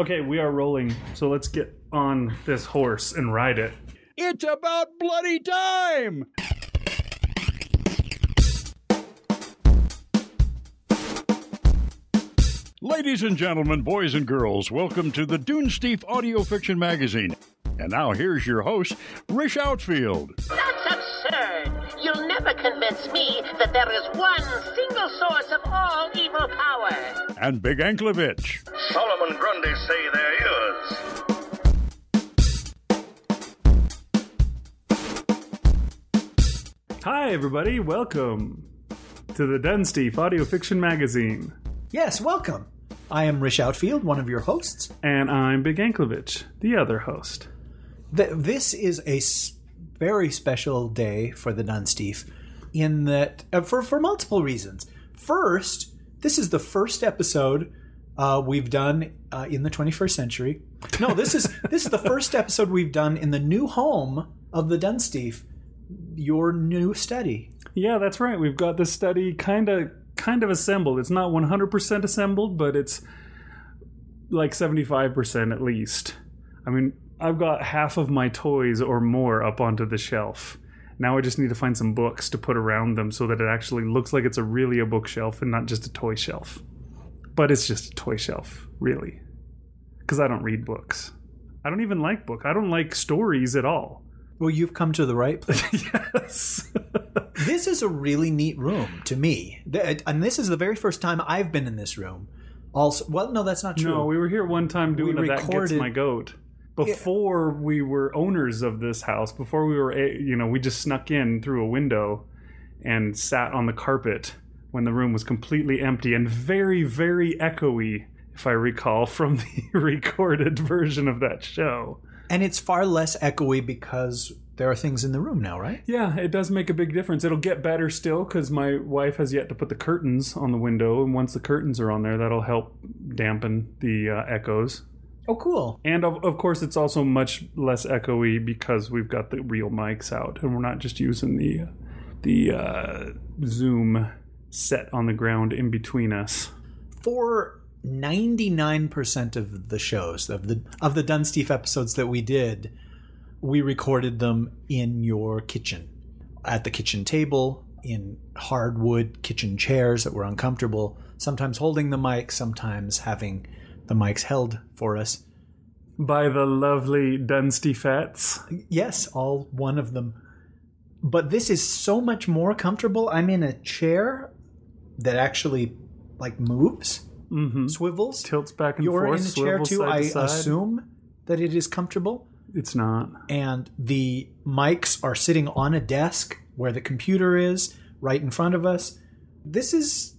Okay, we are rolling, so let's get on this horse and ride it. It's about bloody time! Ladies and gentlemen, boys and girls, welcome to the Dunesteef Audio Fiction Magazine. And now here's your host, Rish Outfield. That's absurd! You'll never convince me that there is one single source of all evil power. And Big Anklevich. Solomon Grundy say they're yours. Hi, everybody. Welcome to the Dunesteef Audio Fiction Magazine. Yes, welcome. I am Rish Outfield, one of your hosts. And I'm Big Anklevich, the other host. This is a very special day for the Dunesteef in that, for multiple reasons. First, this is the first episode we've done in the 21st century. No, this is the first episode we've done in the new home of the Dunesteef. Your new study. Yeah, that's right. We've got this study kind of assembled. It's not 100% assembled, but it's like 75% at least. I mean, I've got half of my toys or more up onto the shelf. Now I just need to find some books to put around them so that it actually looks like it's really a bookshelf and not just a toy shelf. But it's just a toy shelf, really. Because I don't read books. I don't even like books. I don't like stories at all. Well, you've come to the right place. Yes. This is a really neat room to me. And this is the very first time I've been in this room. Also, well, no, that's not true. No, we were here one time doing a That Gets My Goat. Before we were owners of this house, before we were, you know, we just snuck in through a window and sat on the carpet when the room was completely empty and very, very echoey, if I recall, from the recorded version of that show. And it's far less echoey because there are things in the room now, right? Yeah, it does make a big difference. It'll get better still because my wife has yet to put the curtains on the window. And once the curtains are on there, that'll help dampen the echoes. Oh, cool. And of course, it's also much less echoey because we've got the real mics out. And we're not just using the Zoom set on the ground in between us. For 99% of the shows, of the Dunesteef episodes that we did, we recorded them in your kitchen, at the kitchen table, in hardwood kitchen chairs that were uncomfortable, sometimes holding the mic, sometimes having the mics held for us. By the lovely Dunesteefettes. Yes, all one of them. But this is so much more comfortable. I'm in a chair that actually, like, moves. Mm-hmm. Swivels, tilts back and forth. You're in a chair too. I assume that it is comfortable. It's not. And the mics are sitting on a desk where the computer is, right in front of us. This is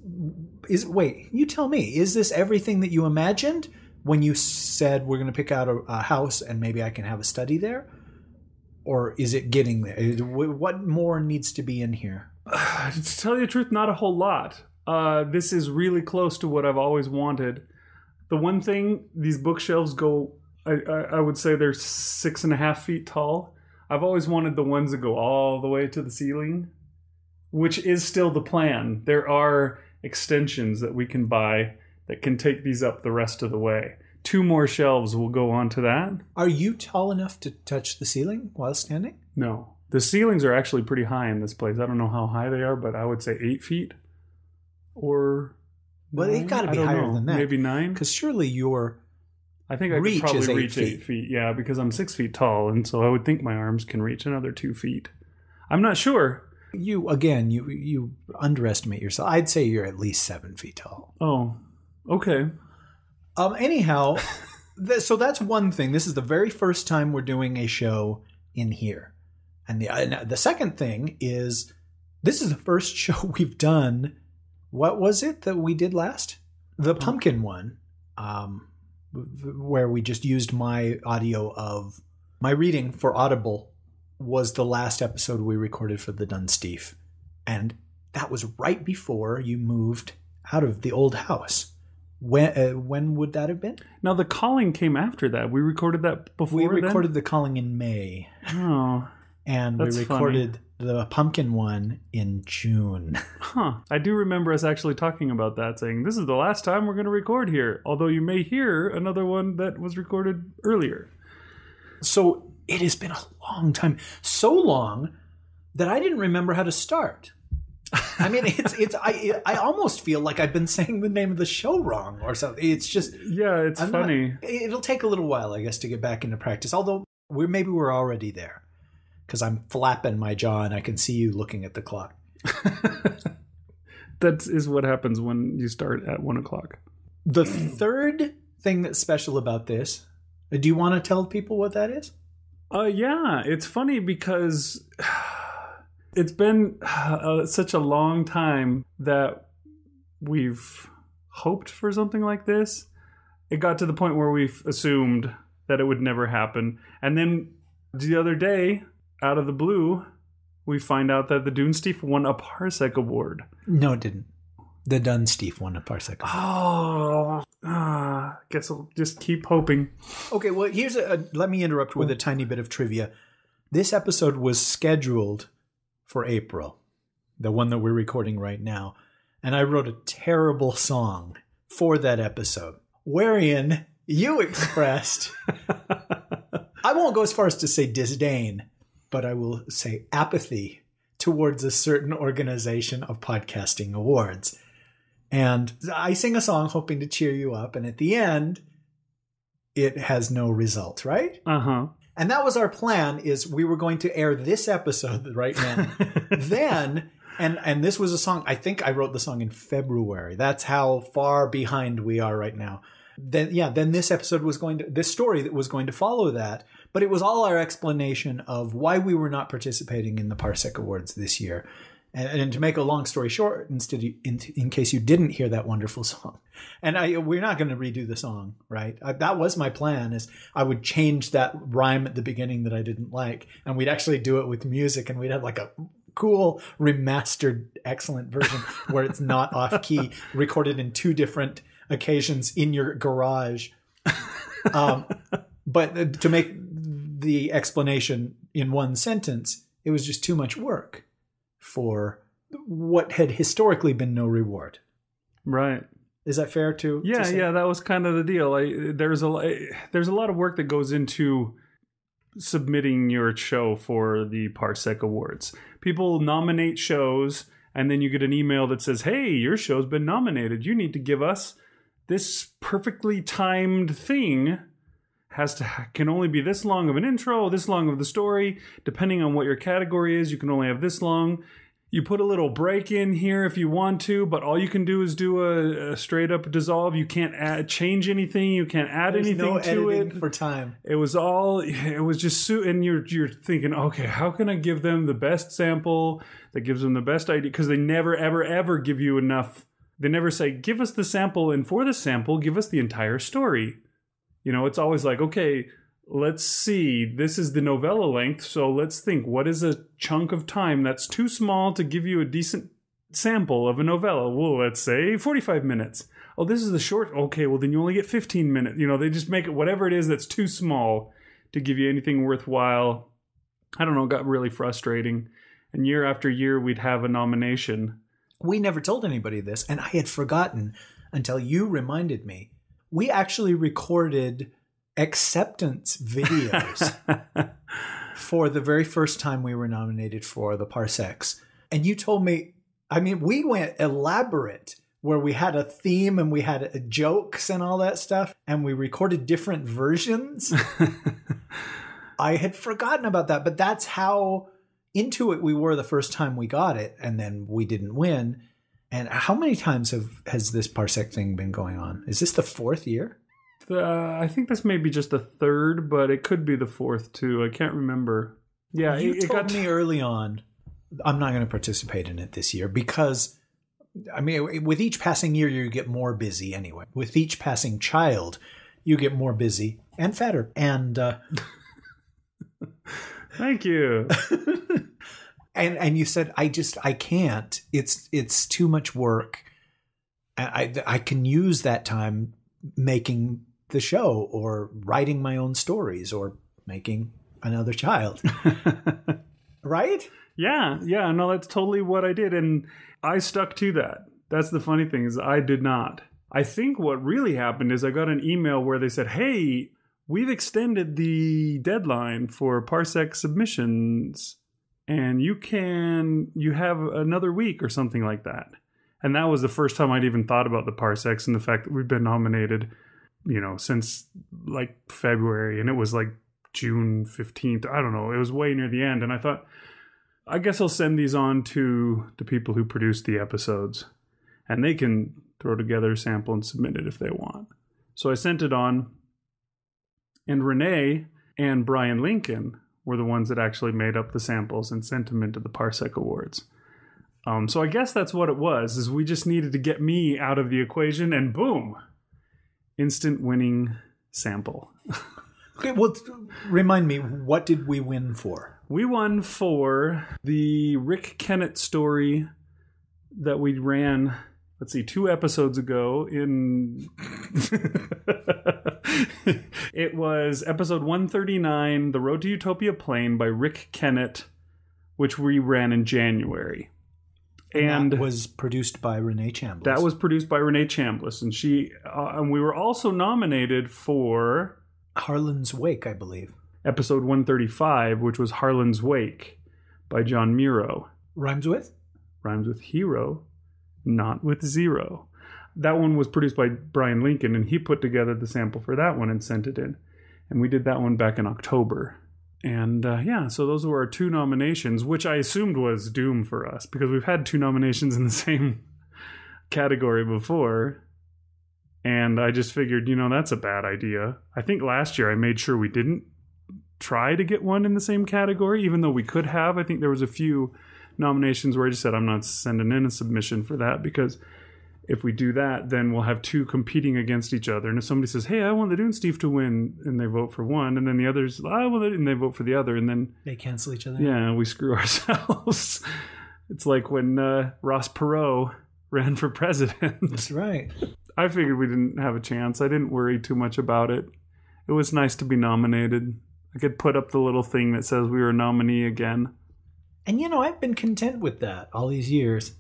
wait, you tell me. Is this everything that you imagined when you said we're going to pick out a house and maybe I can have a study there? Or is it getting there? What more needs to be in here? To tell you the truth, not a whole lot. This is really close to what I've always wanted. The one thing, these bookshelves go, I would say they're 6.5 feet tall. I've always wanted the ones that go all the way to the ceiling, which is still the plan. There are extensions that we can buy that can take these up the rest of the way. 2 more shelves will go on to that. Are you tall enough to touch the ceiling while standing? No. The ceilings are actually pretty high in this place. I don't know how high they are, but I would say 8 feet. Or, well, it's got to be higher than that. Maybe 9, because surely your I think I could probably reach 8 feet. Yeah, because I'm 6 feet tall, and so I would think my arms can reach another 2 feet. I'm not sure. You again, you underestimate yourself. I'd say you're at least 7 feet tall. Oh, okay. Anyhow, so that's one thing. This is the very first time we're doing a show in here, and the second thing is this is the first show we've done. What was it that we did last? The pumpkin one, where we just used my audio of my reading for Audible, was the last episode we recorded for the Dunesteef. And that was right before you moved out of the old house. When would that have been? Now, The Calling came after that. We recorded that before. We recorded The Calling in May. Oh. and that's we recorded funny. The pumpkin one in June. Huh. I do remember us actually talking about that, saying this is the last time we're going to record here, although you may hear another one that was recorded earlier. So it has been a long time, so long that I didn't remember how to start. I mean, I almost feel like I've been saying the name of the show wrong or something. It's just, yeah, it's funny. It'll take a little while, I guess, to get back into practice. Although maybe we're already there, because I'm flapping my jaw and I can see you looking at the clock. That is what happens when you start at 1 o'clock. The third thing that's special about this, do you want to tell people what that is? Yeah, it's funny because it's been such a long time that we've hoped for something like this. It got to the point where we've assumed that it would never happen. And then the other day, out of the blue, we find out that the Dunesteef won a Parsec Award. No, it didn't. The Dunesteef won a Parsec Award. Oh, I guess I'll just keep hoping. Okay, well, here's let me interrupt with a tiny bit of trivia. This episode was scheduled for April, the one that we're recording right now. And I wrote a terrible song for that episode, wherein you expressed, I won't go as far as to say disdain, but I will say apathy towards a certain organization of podcasting awards. And I sing a song hoping to cheer you up. And at the end, it has no result, right? Uh-huh. And that was our plan, is we were going to air this episode right now. and this was a song, I think I wrote the song in February. That's how far behind we are right now. Then this episode was going to, this story that was going to follow that. But it was all our explanation of why we were not participating in the Parsec Awards this year. And to make a long story short, in case you didn't hear that wonderful song, and we're not going to redo the song, right? That was my plan, is I would change that rhyme at the beginning that I didn't like, and we'd actually do it with music, and we'd have like a cool remastered, excellent version where it's not off key, recorded in two different occasions in your garage. But to make the explanation in one sentence, it was just too much work for what had historically been no reward. Right. Is that fair to say? Yeah, that was kind of the deal. There's a lot of work that goes into submitting your show for the Parsec Awards. People nominate shows, and then you get an email that says, hey, your show's been nominated. You need to give us this perfectly timed thing. Can only be this long of an intro, this long of the story. Depending on what your category is, you can only have this long. You put a little break in here if you want to, but all you can do is do a straight up dissolve. You can't change anything. You can't add anything to it. There's no editing for time. It was just, and you're thinking, okay, how can I give them the best sample that gives them the best idea? Because they never, ever, ever give you enough. They never say, give us the sample, and for the sample, give us the entire story. You know, it's always like, okay, let's see, this is the novella length, so let's think, what is a chunk of time that's too small to give you a decent sample of a novella? Well, let's say 45 minutes. Oh, this is the short. Okay, well, then you only get 15 minutes. You know, they just make it whatever it is that's too small to give you anything worthwhile. I don't know, it got really frustrating. And year after year, we'd have a nomination. We never told anybody this, and I had forgotten until you reminded me. We actually recorded acceptance videos for the very first time we were nominated for the Parsecs. And you told me, I mean, we went elaborate where we had a theme and we had jokes and all that stuff. And we recorded different versions. I had forgotten about that, but that's how into it we were the first time we got it. And then we didn't win. And how many times has this Parsec thing been going on? Is this the fourth year? I think this may be just the third, but it could be the fourth too. I can't remember. Yeah, you told me early on, I'm not going to participate in it this year because, I mean, with each passing year, you get more busy anyway. With each passing child, you get more busy and fatter. And thank you. And you said, I can't. It's too much work. I can use that time making the show or writing my own stories or making another child. Right? Yeah. Yeah. No, that's totally what I did. And I stuck to that. That's the funny thing is I did not. I think what really happened is I got an email where they said, hey, we've extended the deadline for Parsec submissions and you have another week or something like that. And that was the first time I'd even thought about the Parsecs and the fact that we've been nominated, you know, since like February, and it was like June 15th. I don't know. It was way near the end. And I thought, I guess I'll send these on to the people who produce the episodes and they can throw together a sample and submit it if they want. So I sent it on, and Renee and Brian Lincoln were the ones that actually made up the samples and sent them into the Parsec Awards. So I guess that's what it was, is we just needed to get me out of the equation, and boom, instant winning sample. Okay, well, remind me, what did we win for? We won for the Rick Kennett story that we ran, let's see, 2 episodes ago in... It was episode 139, The Road to Utopia Plain by Rick Kennett, which we ran in January. And that was produced by Renee Chambliss. That was produced by Renee Chambliss. And she and we were also nominated for Harlan's Wake, I believe. Episode 135, which was Harlan's Wake by John Miro. Rhymes with? Rhymes with hero, not with zero. That one was produced by Brian Lincoln, and he put together the sample for that one and sent it in. And we did that one back in October. And yeah, so those were our 2 nominations, which I assumed was doom for us because we've had 2 nominations in the same category before. And I just figured, you know, that's a bad idea. I think last year I made sure we didn't try to get one in the same category, even though we could have. I think there was a few nominations where I just said, I'm not sending in a submission for that because if we do that, then we'll have 2 competing against each other. And if somebody says, hey, I want the Dunesteef to win, and they vote for one, and then the others, I want it, and they vote for the other, and then... they cancel each other. Yeah, we screw ourselves. It's like when Ross Perot ran for president. That's right. I figured we didn't have a chance. I didn't worry too much about it. It was nice to be nominated. I could put up the little thing that says we were a nominee again. And, you know, I've been content with that all these years.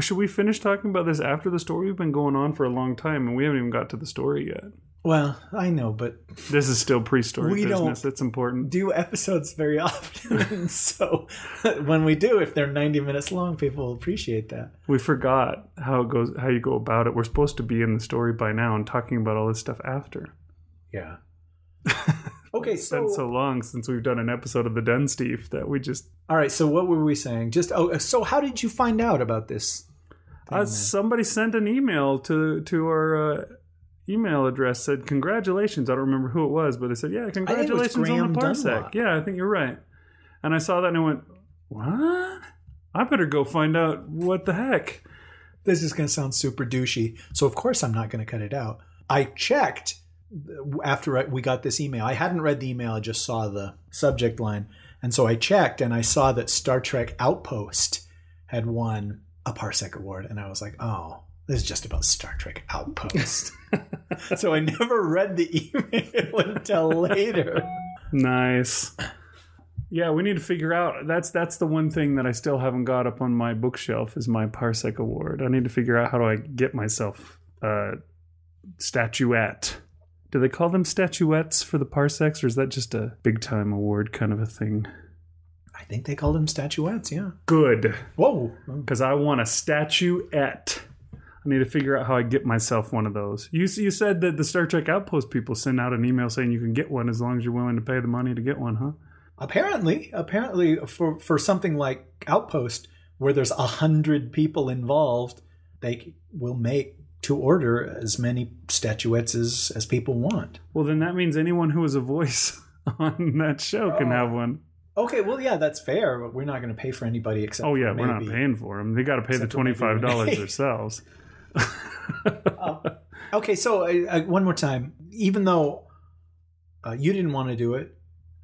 Should we finish talking about this after the story? We've been going on for a long time and we haven't even got to the story yet. Well, I know, but this is still pre-story business. It's important. We don't do episodes very often. So when we do, if they're 90 minutes long, people will appreciate that. We forgot how it goes, how you go about it. We're supposed to be in the story by now and talking about all this stuff after. Yeah. Okay, so... it's been so long since we've done an episode of the Dunesteef that we just... All right, so what were we saying? Just so how did you find out about this? Somebody sent an email to our email address, said, congratulations. I don't remember who it was, but they said, yeah, congratulations on the Parsec. Dunlop. Yeah, I think you're right. And I saw that and I went, what? I better go find out what the heck. This is going to sound super douchey, so of course I'm not going to cut it out. I checked... after we got this email. I hadn't read the email, I just saw the subject line. And so I checked and I saw that Star Trek Outpost had won a Parsec Award. And I was like, oh, this is just about Star Trek Outpost. So I never read the email until later. Nice. Yeah, we need to figure out. That's the one thing that I still haven't got up on my bookshelf is my Parsec Award. I need to figure out how do I get myself a statuette. Do they call them statuettes for the Parsecs, or is that just a big-time award kind of a thing? I think they call them statuettes, yeah. Good. Whoa. Because I want a statuette. I need to figure out how I get myself one of those. You said that the Star Trek Outpost people send out an email saying you can get one as long as you're willing to pay the money to get one, huh? Apparently for something like Outpost, where there's 100 people involved, they will make... to order as many statuettes as people want. Well, then that means anyone who has a voice on that show can have one. Okay, well, yeah, that's fair. But we're not going to pay for anybody except... oh, yeah, we're not paying for them. They got to pay the $25 themselves. Okay, so one more time. Even though you didn't want to do it,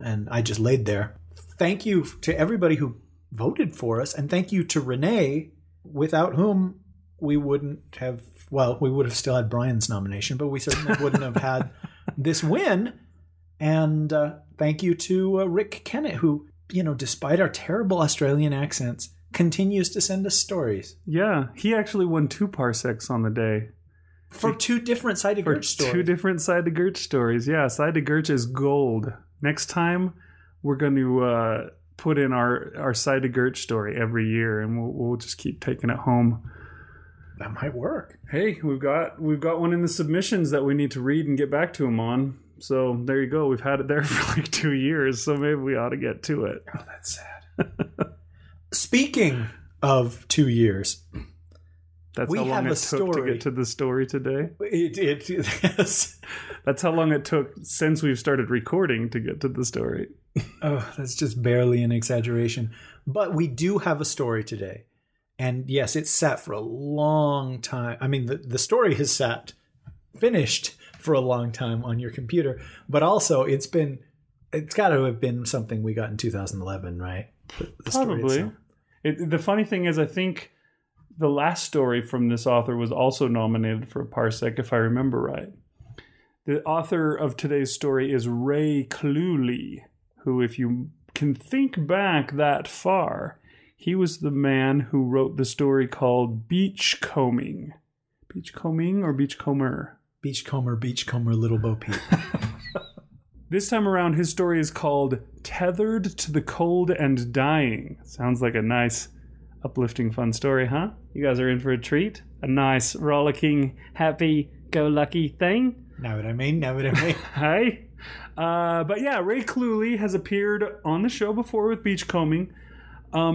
and I just laid there, thank you to everybody who voted for us, and thank you to Renee, without whom... we wouldn't have, well, we would have still had Brian's nomination, but we certainly wouldn't have had this win. And thank you to Rick Kennett, who you know, despite our terrible Australian accents, continues to send us stories. Yeah, he actually won 2 Parsecs on the day. For 2 different Side to Gurch stories. 2 different Side to Gurch stories, yeah. Side to Gurch is gold. Next time, we're going to put in our Side to Gurch story every year, and we'll just keep taking it home. That might work. Hey, we've got one in the submissions that we need to read and get back to him on. So there you go. We've had it there for like 2 years, so maybe we ought to get to it. Oh, that's sad. Speaking of 2 years, that's how long it took to get to the story today. Yes. That's how long it took since we've started recording to get to the story. Oh, that's just barely an exaggeration. But we do have a story today. And yes, it sat for a long time. I mean, the story has finished for a long time on your computer. But also, it's got to have been something we got in 2011, right? The Probably. The funny thing is, I think the last story from this author was also nominated for a Parsec, if I remember right. The author of today's story is Ray Cluley, who, if you can think back that far, he was the man who wrote the story called Beachcombing. Beachcombing or Beachcomber? Beachcomber, Little Bo Peep. This time around, his story is called Tethered to the Cold and Dying. Sounds like a nice, uplifting, fun story, huh? You guys are in for a treat. A nice, rollicking, happy-go-lucky thing. Know what I mean. Hey. But yeah, Ray Cluley has appeared on the show before with Beachcombing.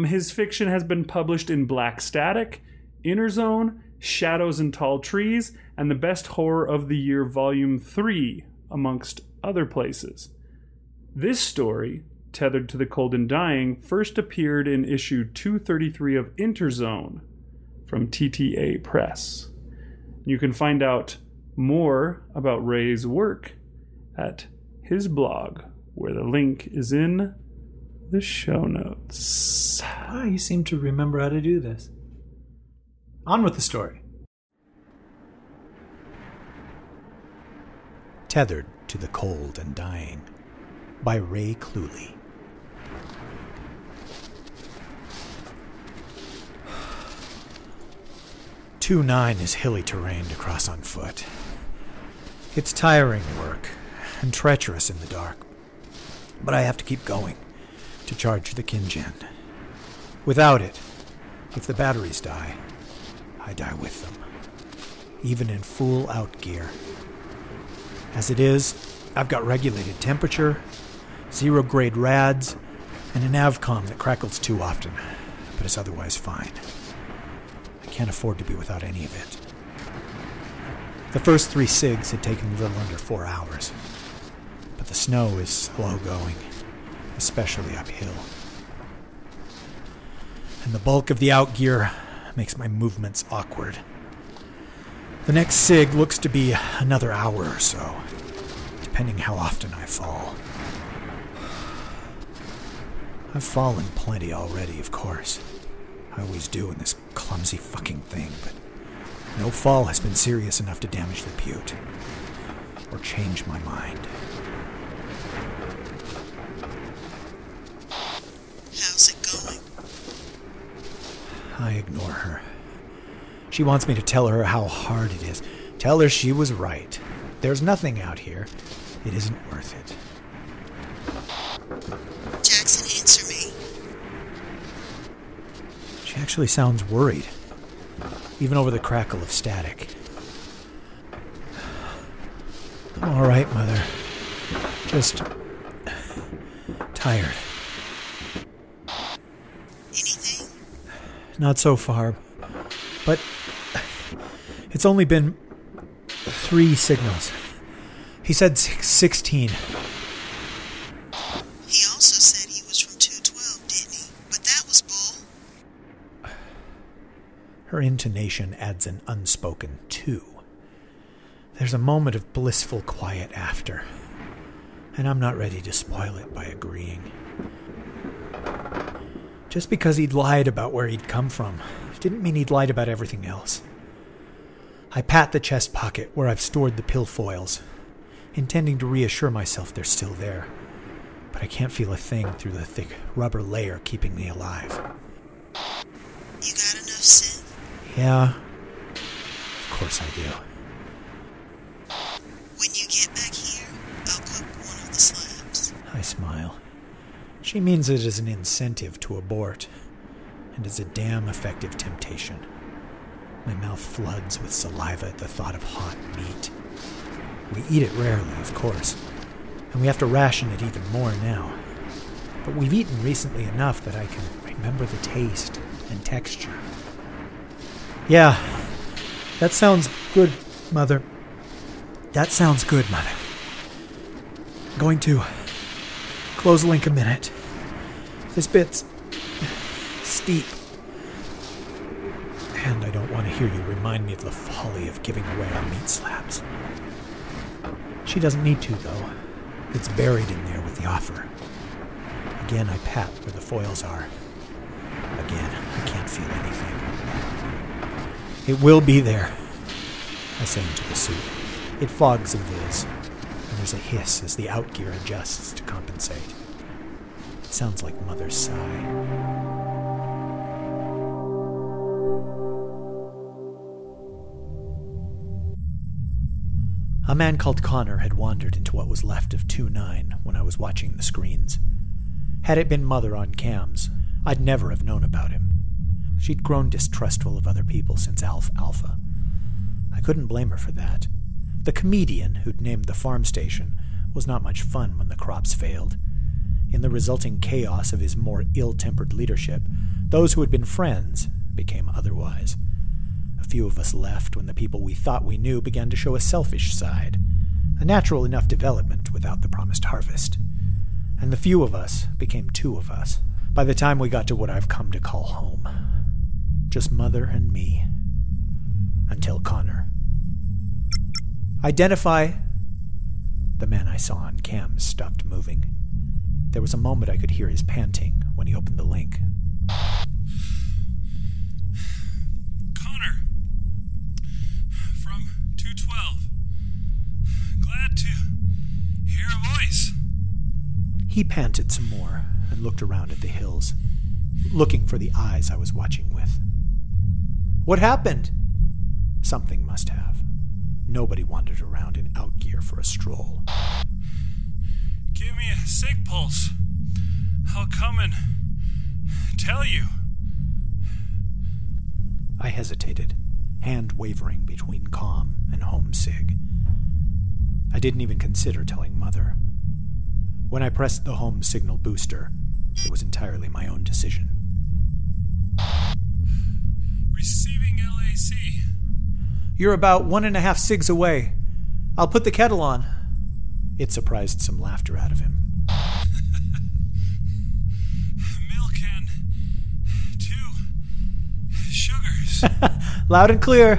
His fiction has been published in Black Static, Interzone, Shadows and Tall Trees, and The Best Horror of the Year, Volume 3, amongst other places. This story, Tethered to the Cold and Dying, first appeared in issue 233 of Interzone from TTA Press. You can find out more about Ray's work at his blog, where the link is in the show notes. Oh, you seem to remember how to do this. On with the story. Tethered to the Cold and Dying by Ray Cluley. Two-Nine is hilly terrain to cross on foot. It's tiring work and treacherous in the dark, but I have to keep going to charge the Kinjin. Without it, if the batteries die, I die with them, even in full-out gear. As it is, I've got regulated temperature, zero-grade rads, and an avcom that crackles too often, but is otherwise fine. I can't afford to be without any of it. The first 3 SIGs had taken a little under 4 hours, but the snow is slow going, especially uphill. And the bulk of the outgear makes my movements awkward. The next SIG looks to be another hour or so, depending how often I fall. I've fallen plenty already, of course. I always do in this clumsy fucking thing, but no fall has been serious enough to damage the butte or change my mind. How's it going? I ignore her. She wants me to tell her how hard it is. Tell her she was right. There's nothing out here. It isn't worth it. Jackson, answer me. She actually sounds worried, even over the crackle of static. I'm all right, Mother. Just tired. Not so far, but it's only been 3 signals. He said 16. He also said he was from 212, didn't he? But that was bull. Her intonation adds an unspoken 2. There's a moment of blissful quiet after, and I'm not ready to spoil it by agreeing. Just because he'd lied about where he'd come from didn't mean he'd lied about everything else. I pat the chest pocket where I've stored the pilfoils, intending to reassure myself they're still there, but but I can't feel a thing through the thick rubber layer keeping me alive. You got enough sin? Yeah. Of course I do. When you get back here, I'll cook one of the slabs. I smile. She means it as an incentive to abort, and is a damn effective temptation. My mouth floods with saliva at the thought of hot meat. We eat it rarely, of course, and we have to ration it even more now. But we've eaten recently enough that I can remember the taste and texture. Yeah, that sounds good, Mother. That sounds good, Mother. I'm going to close link a minute. This bit's steep. And I don't want to hear you remind me of the folly of giving away our meat slabs. She doesn't need to, though. It's buried in there with the offer. Again, I pat where the foils are. Again, I can't feel anything. It will be there, I say into the suit. It fogs as it is, and there's a hiss as the outgear adjusts to compensate. It sounds like Mother's sigh. A man called Connor had wandered into what was left of 2-9 when I was watching the screens. Had it been Mother on cams, I'd never have known about him. She'd grown distrustful of other people since Alfalfa. I couldn't blame her for that. The comedian who'd named the farm station was not much fun when the crops failed. In the resulting chaos of his more ill-tempered leadership, those who had been friends became otherwise. A few of us left when the people we thought we knew began to show a selfish side, a natural enough development without the promised harvest. And the few of us became two of us by the time we got to what I've come to call home. Just Mother and me. Until Connor. Identify! The man I saw on cams stopped moving. There was a moment I could hear his panting when he opened the link. He panted some more and looked around at the hills, looking for the eyes I was watching with. What happened? Something must have. Nobody wandered around in outgear for a stroll. Give me a sig pulse. I'll come and tell you. I hesitated, hand wavering between calm and homesick. I didn't even consider telling Mother. When I pressed the home signal booster, it was entirely my own decision. Receiving LAC. You're about 1.5 sigs away. I'll put the kettle on. It surprised some laughter out of him. Milk and 2 sugars. Loud and clear.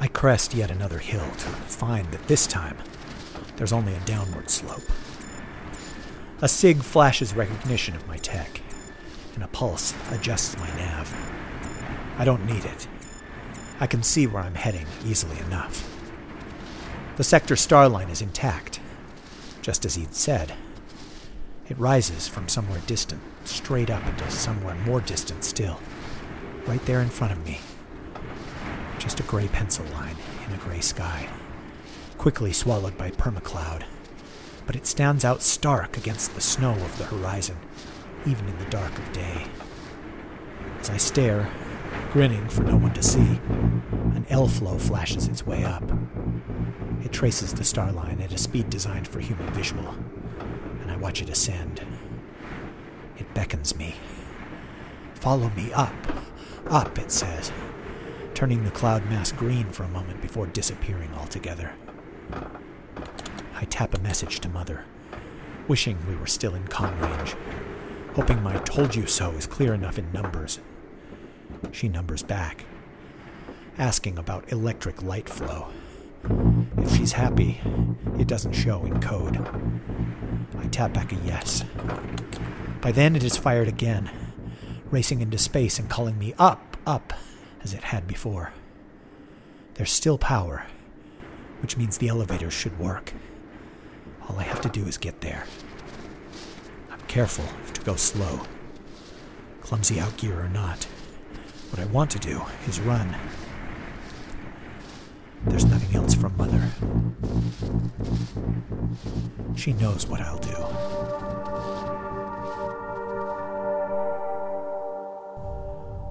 I crest yet another hill to find that this time there's only a downward slope. A sig flashes recognition of my tech, and a pulse adjusts my nav. I don't need it. I can see where I'm heading easily enough. The sector starline is intact, just as he'd said. It rises from somewhere distant, straight up into somewhere more distant still, right there in front of me. Just a gray pencil line in a gray sky, quickly swallowed by permacloud, but it stands out stark against the snow of the horizon, even in the dark of day. As I stare, grinning for no one to see, an L-flow flashes its way up. It traces the star line at a speed designed for human visual, and I watch it ascend. It beckons me. Follow me up. Up, it says, turning the cloud mass green for a moment before disappearing altogether. I tap a message to Mother, wishing we were still in comm range, hoping my told you so is clear enough in numbers. She numbers back, asking about electric light flow. If she's happy, it doesn't show in code. I tap back a yes. By then it is fired again, racing into space and calling me up, up, as it had before. There's still power, which means the elevator should work. All I have to do is get there. I'm careful to go slow. Clumsy outgear or not, what I want to do is run. There's nothing else from Mother. She knows what I'll do.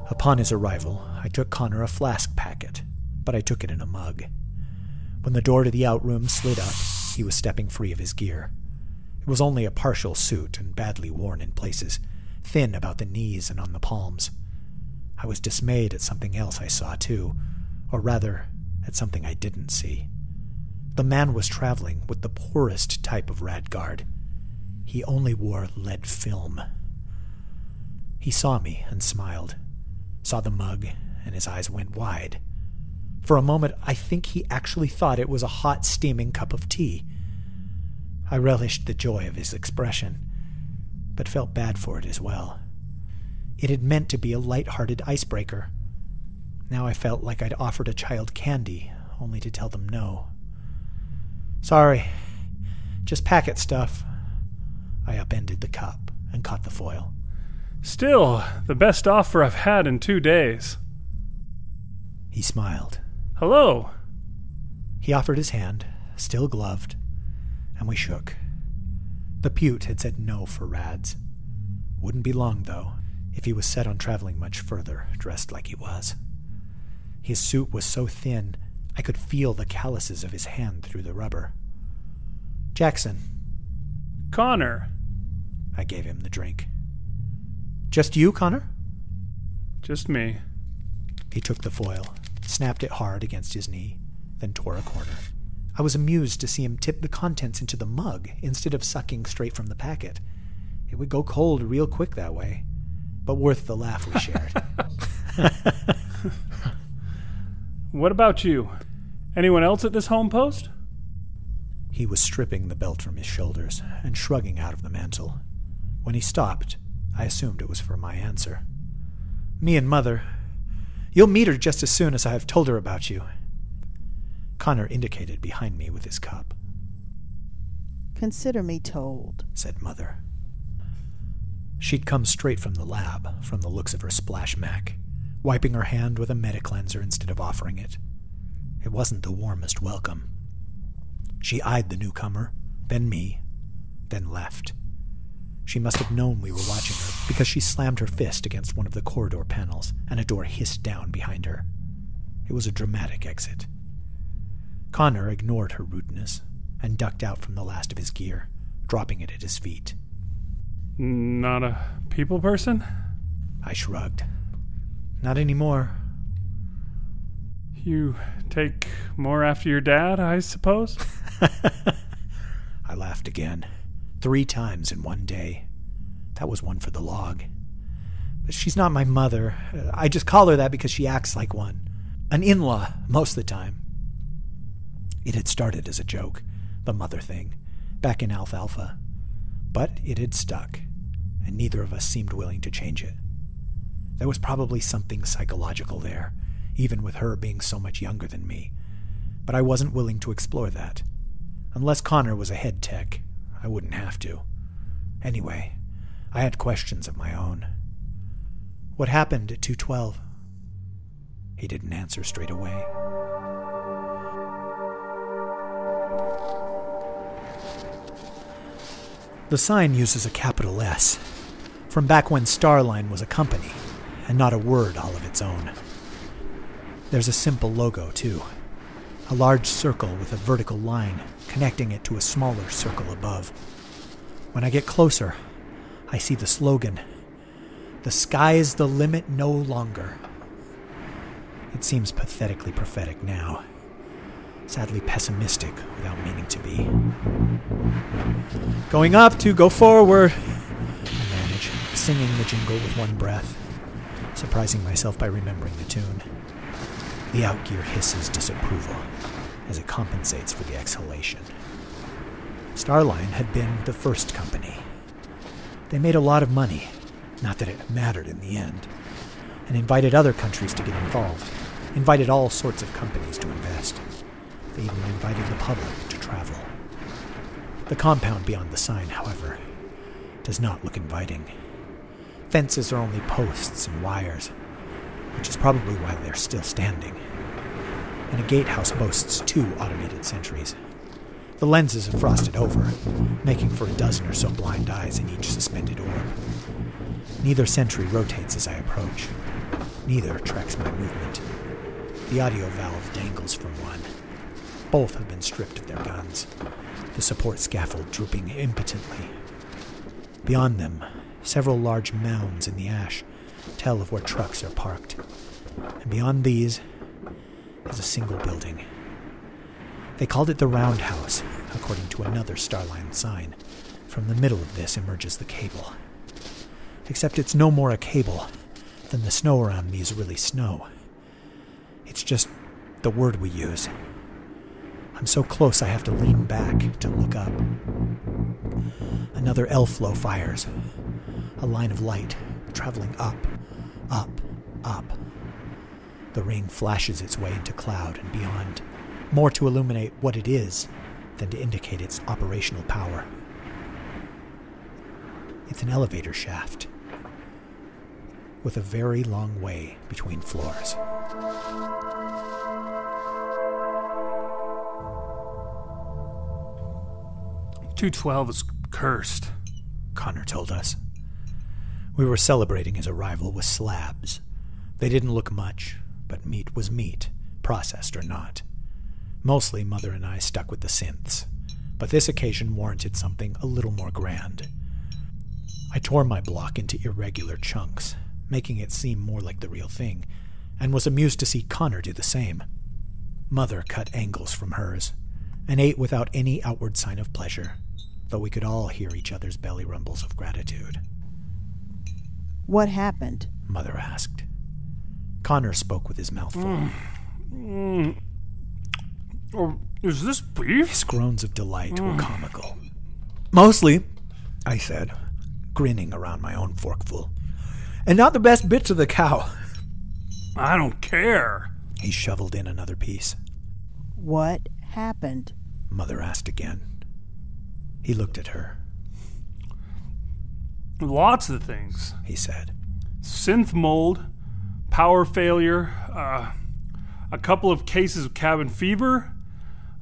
Upon his arrival, I took Connor a flask packet, but I took it in a mug. When the door to the outroom slid up, he was stepping free of his gear. It was only a partial suit and badly worn in places, thin about the knees and on the palms. I was dismayed at something else I saw too, or rather, at something I didn't see. The man was traveling with the poorest type of Radguard. He only wore lead film. He saw me and smiled, saw the mug, and his eyes went wide. For a moment, I think he actually thought it was a hot, steaming cup of tea. I relished the joy of his expression, but felt bad for it as well. It had meant to be a light-hearted icebreaker. Now I felt like I'd offered a child candy, only to tell them no. Sorry, just packet stuff. I upended the cup and caught the foil. Still, the best offer I've had in 2 days. He smiled. Hello. He offered his hand, still gloved, and we shook. The Pute had said no for Rads. Wouldn't be long, though, if he was set on traveling much further, dressed like he was. His suit was so thin, I could feel the calluses of his hand through the rubber. Jackson. Connor. I gave him the drink. Just you, Connor? Just me. He took the foil, snapped it hard against his knee, then tore a corner. I was amused to see him tip the contents into the mug instead of sucking straight from the packet. It would go cold real quick that way, but worth the laugh we shared. What about you? Anyone else at this home post? He was stripping the belt from his shoulders and shrugging out of the mantle. When he stopped, I assumed it was for my answer. Me and Mother. You'll meet her just as soon as I have told her about you. Connor indicated behind me with his cup. Consider me told, said Mother. She'd come straight from the lab, from the looks of her splash mac, wiping her hand with a meta-cleanser instead of offering it. It wasn't the warmest welcome. She eyed the newcomer, then me, then left. She must have known we were watching her, because she slammed her fist against one of the corridor panels, and a door hissed down behind her. It was a dramatic exit. Connor ignored her rudeness, and ducked out from the last of his gear, dropping it at his feet. Not a people person? I shrugged. Not anymore. You take more after your dad, I suppose? I laughed again, 3 times in 1 day. That was one for the log. But she's not my mother. I just call her that because she acts like one. An in-law, most of the time. It had started as a joke, the mother thing, back in Alfalfa. But it had stuck, and neither of us seemed willing to change it. There was probably something psychological there, even with her being so much younger than me. But I wasn't willing to explore that. Unless Connor was a head tech, I wouldn't have to. Anyway, I had questions of my own. What happened at 212? He didn't answer straight away. The sign uses a capital S, from back when Starline was a company, and not a word all of its own. There's a simple logo, too. A large circle with a vertical line, connecting it to a smaller circle above. When I get closer, I see the slogan, "The sky's the limit no longer." It seems pathetically prophetic now. Sadly pessimistic without meaning to be. Going up to go forward, I manage, singing the jingle with one breath, surprising myself by remembering the tune. The outgear hisses disapproval as it compensates for the exhalation. Starline had been the first company. They made a lot of money, not that it mattered in the end, and invited other countries to get involved. invited all sorts of companies to invest. They even invited the public to travel. The compound beyond the sign, however, does not look inviting. Fences are only posts and wires, which is probably why they're still standing. And a gatehouse boasts 2 automated sentries. The lenses are frosted over, making for a dozen or so blind eyes in each suspended orb. Neither sentry rotates as I approach. Neither tracks my movement. The audio valve dangles from one. Both have been stripped of their guns, the support scaffold drooping impotently. Beyond them, several large mounds in the ash tell of where trucks are parked, and beyond these is a single building. They called it the Roundhouse, according to another Starline sign. From the middle of this emerges the cable. Except it's no more a cable than the snow around me is really snow. It's just the word we use. I'm so close I have to lean back to look up. Another L-flow fires. A line of light, traveling up, up, up. The ring flashes its way into cloud and beyond, more to illuminate what it is than to indicate its operational power. It's an elevator shaft, with a very long way between floors. "212 is cursed," Connor told us. We were celebrating his arrival with slabs. They didn't look much, but meat was meat, processed or not. Mostly Mother and I stuck with the synths, but this occasion warranted something a little more grand. I tore my block into irregular chunks, making it seem more like the real thing, and was amused to see Connor do the same. Mother cut angles from hers, and ate without any outward sign of pleasure, though we could all hear each other's belly rumbles of gratitude. "What happened?" Mother asked. Connor spoke with his mouth full. Is this beef?" His groans of delight were comical. "Mostly," I said, grinning around my own forkful. "And not the best bits of the cow." "I don't care." He shoveled in another piece. "What happened?" Mother asked again. He looked at her. "Lots of things," he said. "Synth mold, power failure, a couple of cases of cabin fever,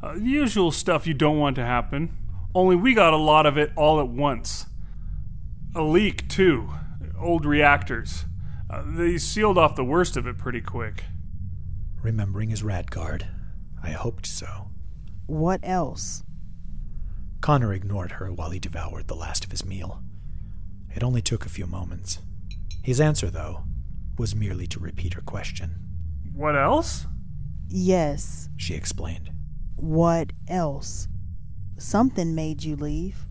the usual stuff you don't want to happen. Only we got a lot of it all at once. A leak, too. Old reactors. They sealed off the worst of it pretty quick." Remembering his rad guard, I hoped so. "What else?" Connor ignored her while he devoured the last of his meal. It only took a few moments. His answer, though, was merely to repeat her question. "What else?" "Yes," she explained. "What else? Something made you leave."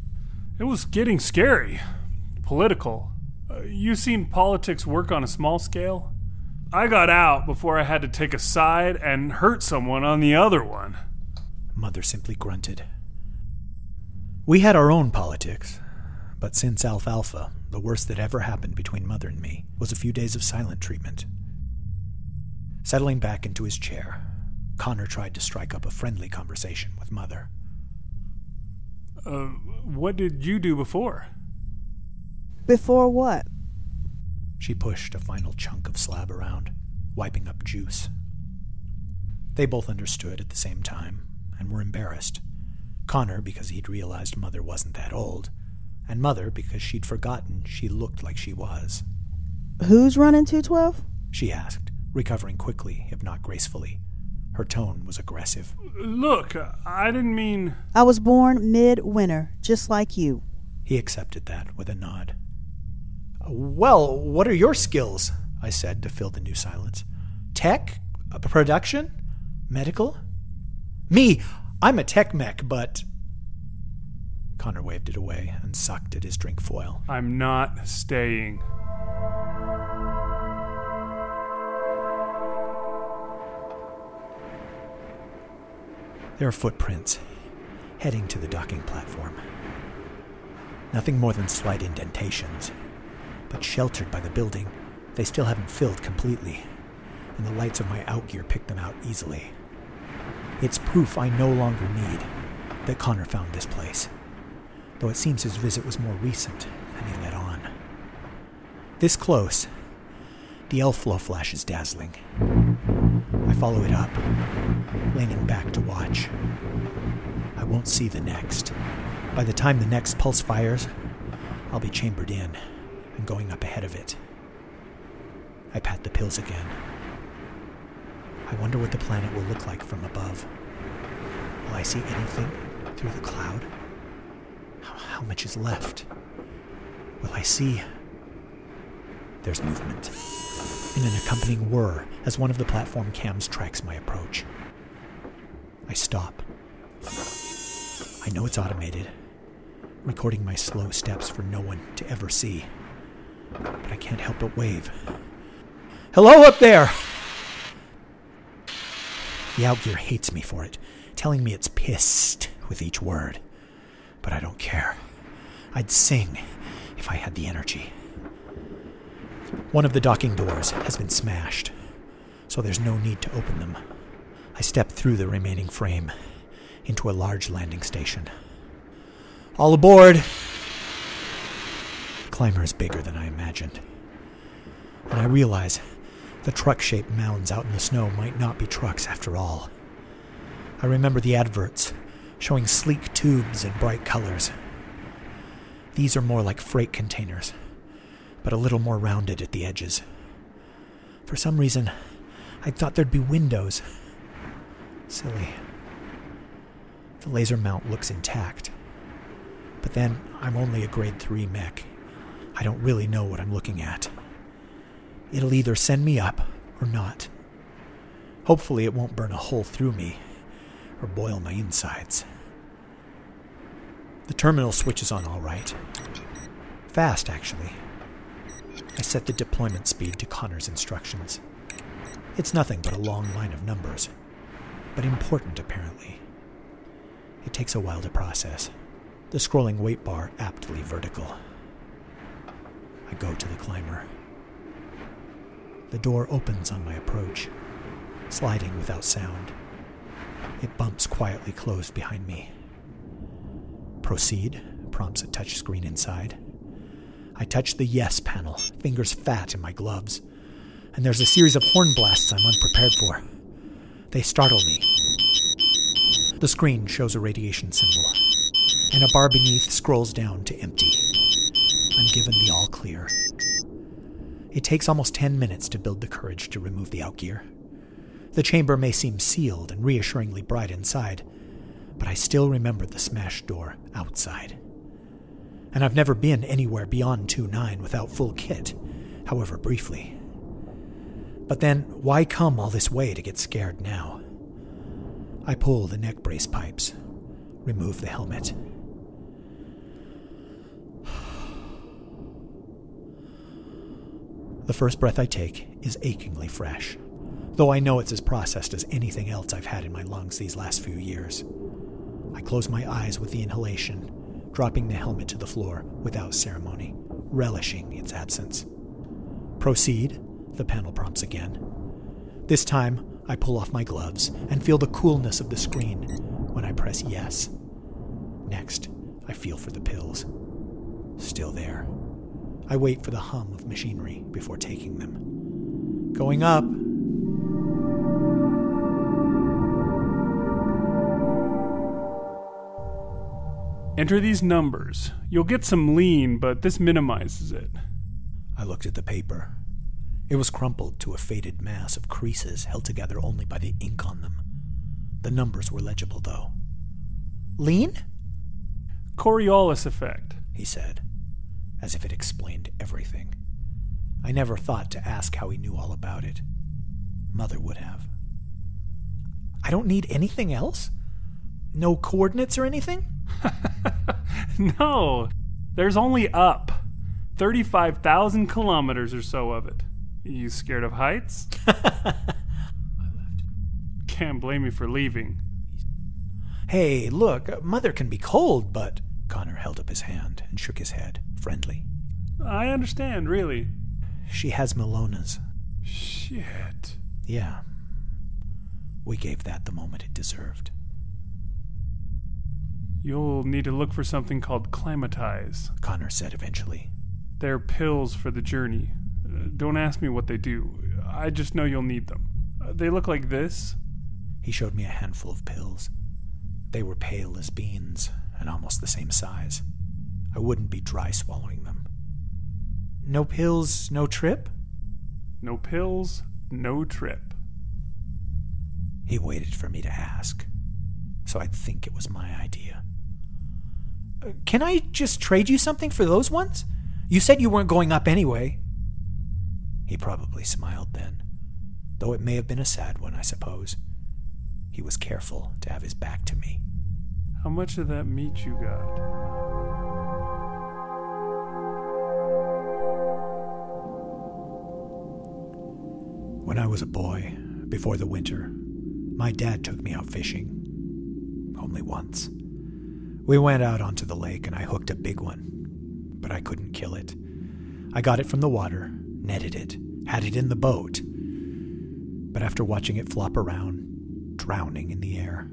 "It was getting scary. Political. You seen politics work on a small scale? I got out before I had to take a side and hurt someone on the other one." Mother simply grunted. We had our own politics. But since Alfalfa, the worst that ever happened between Mother and me was a few days of silent treatment. Settling back into his chair, Connor tried to strike up a friendly conversation with Mother. What did you do before?" "Before what?" She pushed a final chunk of slab around, wiping up juice. They both understood at the same time, and were embarrassed. Connor, because he'd realized Mother wasn't that old, and Mother because she'd forgotten she looked like she was. "Who's running 212? She asked, recovering quickly, if not gracefully. Her tone was aggressive. "Look, I didn't mean..." "I was born mid-winter, just like you." He accepted that with a nod. "Well, what are your skills?" I said to fill the new silence. "Tech? Production? Medical?" "Me! I'm a tech mech, but..." Connor waved it away and sucked at his drink foil. "I'm not staying." There are footprints heading to the docking platform. Nothing more than slight indentations, but sheltered by the building, they still haven't filled completely, and the lights of my outgear picked them out easily. It's proof I no longer need that Connor found this place, though it seems his visit was more recent than he let on. This close, the L-flow flash is dazzling. I follow it up, leaning back to watch. I won't see the next. By the time the next pulse fires, I'll be chambered in and going up ahead of it. I pat the pills again. I wonder what the planet will look like from above. Will I see anything through the cloud? How much is left? Will I see? There's movement, and an accompanying whir as one of the platform cams tracks my approach. I stop. I know it's automated, recording my slow steps for no one to ever see, but I can't help but wave. Hello up there! The outgear hates me for it, telling me it's pissed with each word. But I don't care. I'd sing if I had the energy. One of the docking doors has been smashed, so there's no need to open them. I step through the remaining frame into a large landing station. All aboard! The climber is bigger than I imagined, and I realize the truck-shaped mounds out in the snow might not be trucks after all. I remember the adverts, showing sleek tubes and bright colors. These are more like freight containers, but a little more rounded at the edges. For some reason, I thought there'd be windows. Silly. The laser mount looks intact, but then I'm only a grade 3 mech. I don't really know what I'm looking at. It'll either send me up or not. Hopefully it won't burn a hole through me or boil my insides. The terminal switches on all right. Fast, actually. I set the deployment speed to Connor's instructions. It's nothing but a long line of numbers, but important, apparently. It takes a while to process, the scrolling weight bar aptly vertical. I go to the climber. The door opens on my approach, sliding without sound. It bumps quietly closed behind me. Proceed prompts a touch screen inside. I touch the yes panel, fingers fat in my gloves, and there's a series of horn blasts I'm unprepared for. They startle me. The screen shows a radiation symbol, and a bar beneath scrolls down to empty. I'm given the all clear. It takes almost 10 minutes to build the courage to remove the outgear. The chamber may seem sealed and reassuringly bright inside, but I still remember the smashed door outside. And I've never been anywhere beyond 2-9 without full kit, however briefly. But then, why come all this way to get scared now? I pull the neck brace pipes, remove the helmet. The first breath I take is achingly fresh, though I know it's as processed as anything else I've had in my lungs these last few years. I close my eyes with the inhalation, dropping the helmet to the floor without ceremony, relishing its absence. Proceed, the panel prompts again. This time, I pull off my gloves and feel the coolness of the screen when I press yes. Next, I feel for the pills. Still there. I wait for the hum of machinery before taking them. Going up. Enter these numbers. You'll get some lean, but this minimizes it. I looked at the paper. It was crumpled to a faded mass of creases held together only by the ink on them. The numbers were legible, though. Lean? Coriolis effect, he said, as if it explained everything. I never thought to ask how he knew all about it. Mother would have. I don't need anything else? No coordinates or anything? No. There's only up. 35,000 kilometers or so of it. You scared of heights? I left. Can't blame me for leaving. Hey, look, Mother can be cold, but... Connor held up his hand and shook his head, friendly. I understand, really. She has Melona's. Shit. Yeah. We gave that the moment it deserved. You'll need to look for something called climatize, Connor said eventually. They're pills for the journey. Don't ask me what they do. I just know you'll need them. They look like this. He showed me a handful of pills. They were pale as beans and almost the same size. I wouldn't be dry swallowing them. No pills, no trip? No pills, no trip. He waited for me to ask, so I think it was my idea. Can I just trade you something for those ones? You said you weren't going up anyway. He probably smiled then, though it may have been a sad one, I suppose. He was careful to have his back to me. How much of that meat you got? When I was a boy, before the winter, my dad took me out fishing. Only once. We went out onto the lake and I hooked a big one, but I couldn't kill it. I got it from the water, netted it, had it in the boat, but after watching it flop around, drowning in the air,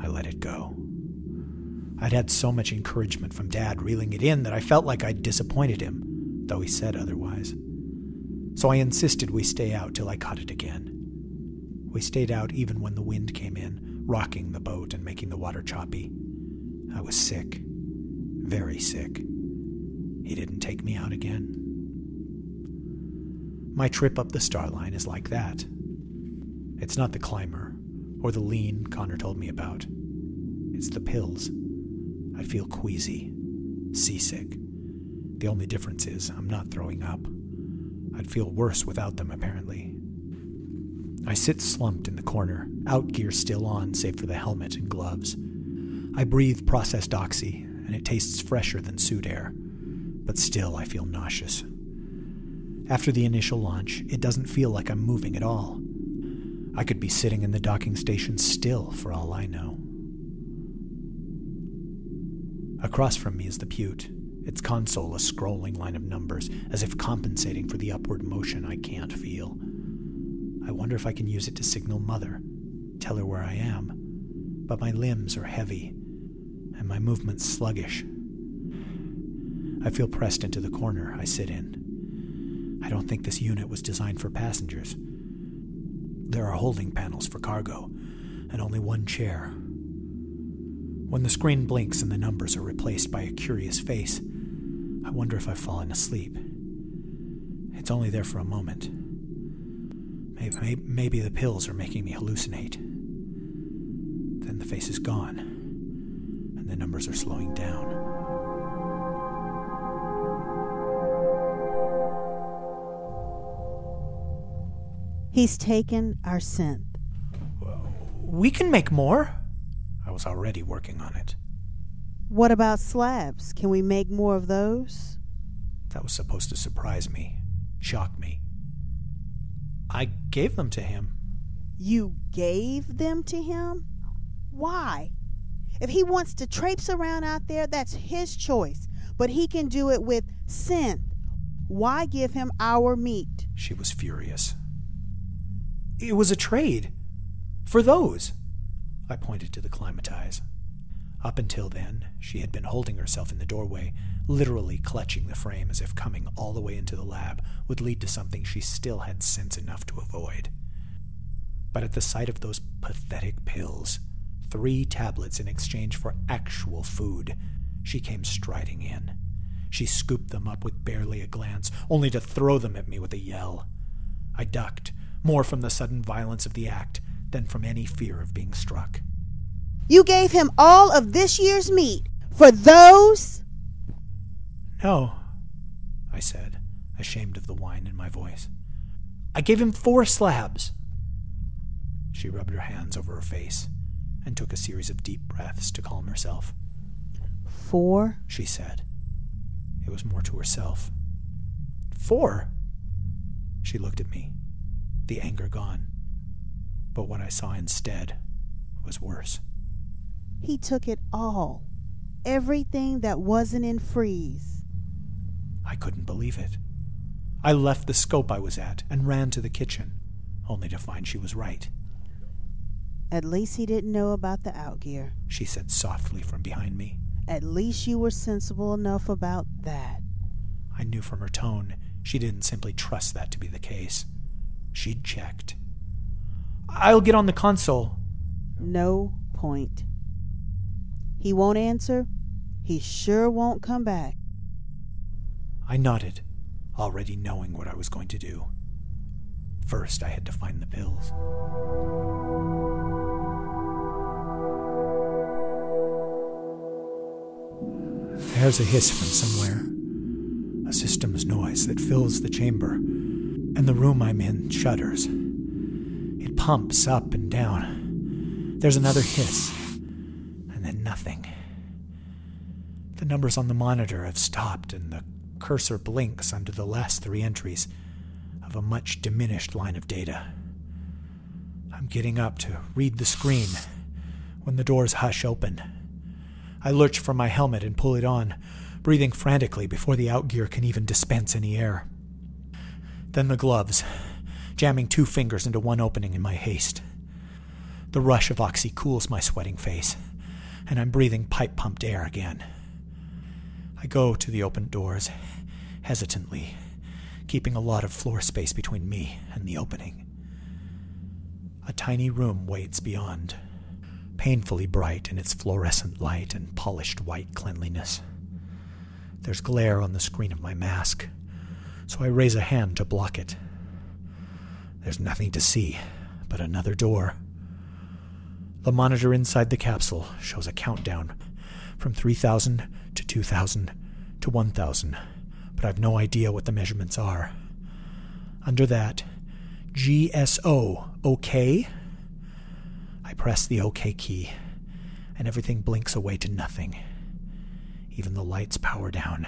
I let it go. I'd had so much encouragement from Dad reeling it in that I felt like I'd disappointed him, though he said otherwise. So I insisted we stay out till I caught it again. We stayed out even when the wind came in, rocking the boat and making the water choppy. I was sick. Very sick. He didn't take me out again. My trip up the Starline is like that. It's not the climber, or the lean Connor told me about. It's the pills. I feel queasy, seasick. The only difference is I'm not throwing up. I'd feel worse without them, apparently. I sit slumped in the corner, outgear still on, save for the helmet and gloves. I breathe processed oxy, and it tastes fresher than suit air, but still I feel nauseous. After the initial launch, it doesn't feel like I'm moving at all. I could be sitting in the docking station still, for all I know. Across from me is the pute. Its console a scrolling line of numbers, as if compensating for the upward motion I can't feel. I wonder if I can use it to signal Mother, tell her where I am, but my limbs are heavy, and my movements sluggish. I feel pressed into the corner I sit in. I don't think this unit was designed for passengers. There are holding panels for cargo, and only one chair. When the screen blinks and the numbers are replaced by a curious face, I wonder if I've fallen asleep. It's only there for a moment. Maybe the pills are making me hallucinate. Then the face is gone, and the numbers are slowing down. He's taken our synth. We can make more. I was already working on it. What about slabs? Can we make more of those? That was supposed to surprise me, shock me. I gave them to him. You gave them to him? Why? If he wants to traipse around out there, that's his choice. But he can do it with synth. Why give him our meat? She was furious. It was a trade. For those. I pointed to the climatize. Up until then, she had been holding herself in the doorway, literally clutching the frame as if coming all the way into the lab would lead to something she still had sense enough to avoid. But at the sight of those pathetic pills, 3 tablets in exchange for actual food, she came striding in. She scooped them up with barely a glance, only to throw them at me with a yell. I ducked, more from the sudden violence of the act than from any fear of being struck. You gave him all of this year's meat for those? No, I said, ashamed of the whine in my voice. I gave him 4 slabs. She rubbed her hands over her face and took a series of deep breaths to calm herself. 4? She said. It was more to herself. 4? She looked at me, the anger gone. But what I saw instead was worse. He took it all. Everything that wasn't in freeze. I couldn't believe it. I left the scope I was at and ran to the kitchen, only to find she was right. At least he didn't know about the outgear, she said softly from behind me. At least you were sensible enough about that. I knew from her tone she didn't simply trust that to be the case. She'd checked. I'll get on the console. No point. He won't answer. He sure won't come back. I nodded, already knowing what I was going to do. First, I had to find the pills. There's a hiss from somewhere, a systems noise that fills the chamber, and the room I'm in shudders. It pumps up and down. There's another hiss, and then nothing. The numbers on the monitor have stopped, and the cursor blinks under the last three entries of a much diminished line of data. I'm getting up to read the screen when the doors hush open. I lurch for my helmet and pull it on, breathing frantically before the outgear can even dispense any air. Then the gloves, jamming two fingers into one opening in my haste. The rush of oxy cools my sweating face, and I'm breathing pipe-pumped air again. I go to the open doors, hesitantly, keeping a lot of floor space between me and the opening. A tiny room waits beyond, painfully bright in its fluorescent light and polished white cleanliness. There's glare on the screen of my mask, so I raise a hand to block it. There's nothing to see but another door. The monitor inside the capsule shows a countdown from 3,000 to 2,000 to 1,000, but I've no idea what the measurements are. Under that, GSO, OK? I press the OK key, and everything blinks away to nothing. Even the lights power down.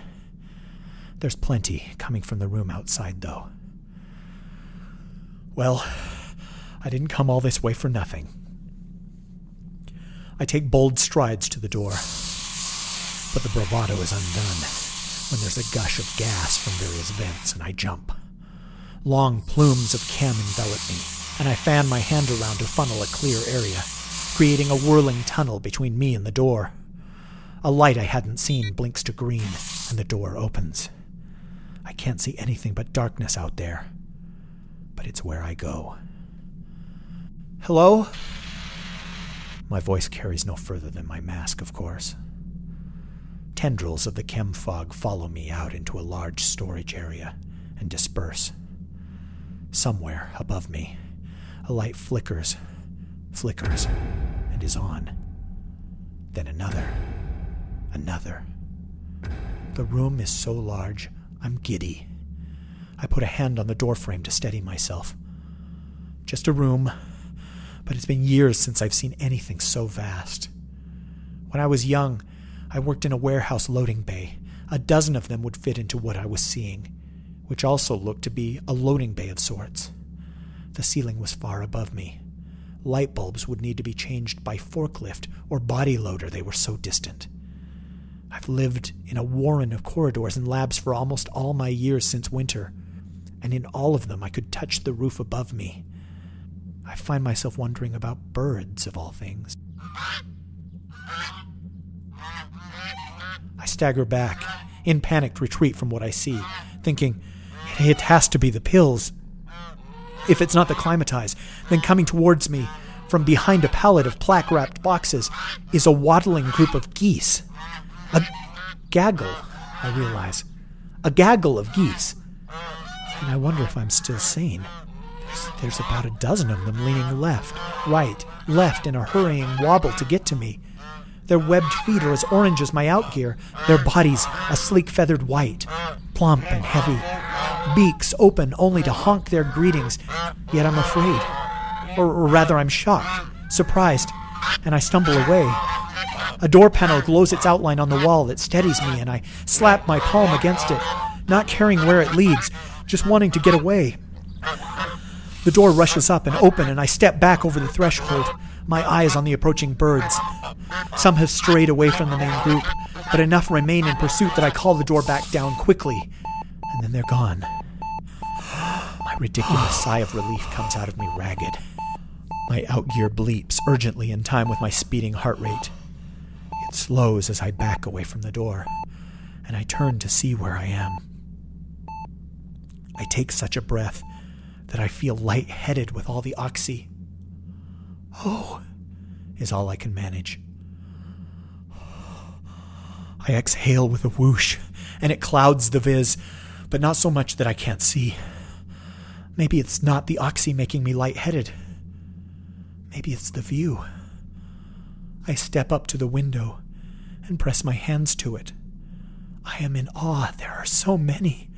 There's plenty coming from the room outside, though. Well, I didn't come all this way for nothing. I take bold strides to the door, but the bravado is undone when there's a gush of gas from various vents, and I jump. Long plumes of chem envelop me, and I fan my hand around to funnel a clear area, creating a whirling tunnel between me and the door. A light I hadn't seen blinks to green, and the door opens. I can't see anything but darkness out there, but it's where I go. Hello? My voice carries no further than my mask, of course. Tendrils of the chem fog follow me out into a large storage area and disperse. Somewhere above me, a light flickers, and is on. Then another. The room is so large, I'm giddy. I put a hand on the doorframe to steady myself. Just a room, but it's been years since I've seen anything so vast. When I was young, I worked in a warehouse loading bay. 12 of them would fit into what I was seeing, which also looked to be a loading bay of sorts. The ceiling was far above me. Light bulbs would need to be changed by forklift or body loader, they were so distant. I've lived in a warren of corridors and labs for almost all my years since winter, and in all of them I could touch the roof above me. I find myself wondering about birds, of all things. I stagger back, in panicked retreat from what I see, thinking, it has to be the pills. If it's not the climatize, then coming towards me from behind a pallet of plaque-wrapped boxes is a waddling group of geese. A gaggle, I realize. A gaggle of geese. And I wonder if I'm still sane. There's about 12 of them leaning left, right, left in a hurrying wobble to get to me. Their webbed feet are as orange as my outgear, their bodies a sleek feathered white, plump and heavy. Beaks open only to honk their greetings, yet I'm afraid. Or rather, I'm shocked, surprised, and I stumble away. A door panel glows its outline on the wall that steadies me, and I slap my palm against it, not caring where it leads, just wanting to get away. The door rushes up and open, and I step back over the threshold, my eyes on the approaching birds. Some have strayed away from the main group, but enough remain in pursuit that I call the door back down quickly, and then they're gone. My ridiculous sigh of relief comes out of me ragged. My outgear bleeps urgently in time with my speeding heart rate. It slows as I back away from the door, and I turn to see where I am. I take such a breath that I feel lightheaded with all the oxy. Oh, is all I can manage. I exhale with a whoosh, and it clouds the viz, but not so much that I can't see. Maybe it's not the oxy making me lightheaded. Maybe it's the view. I step up to the window and press my hands to it. I am in awe. There are so many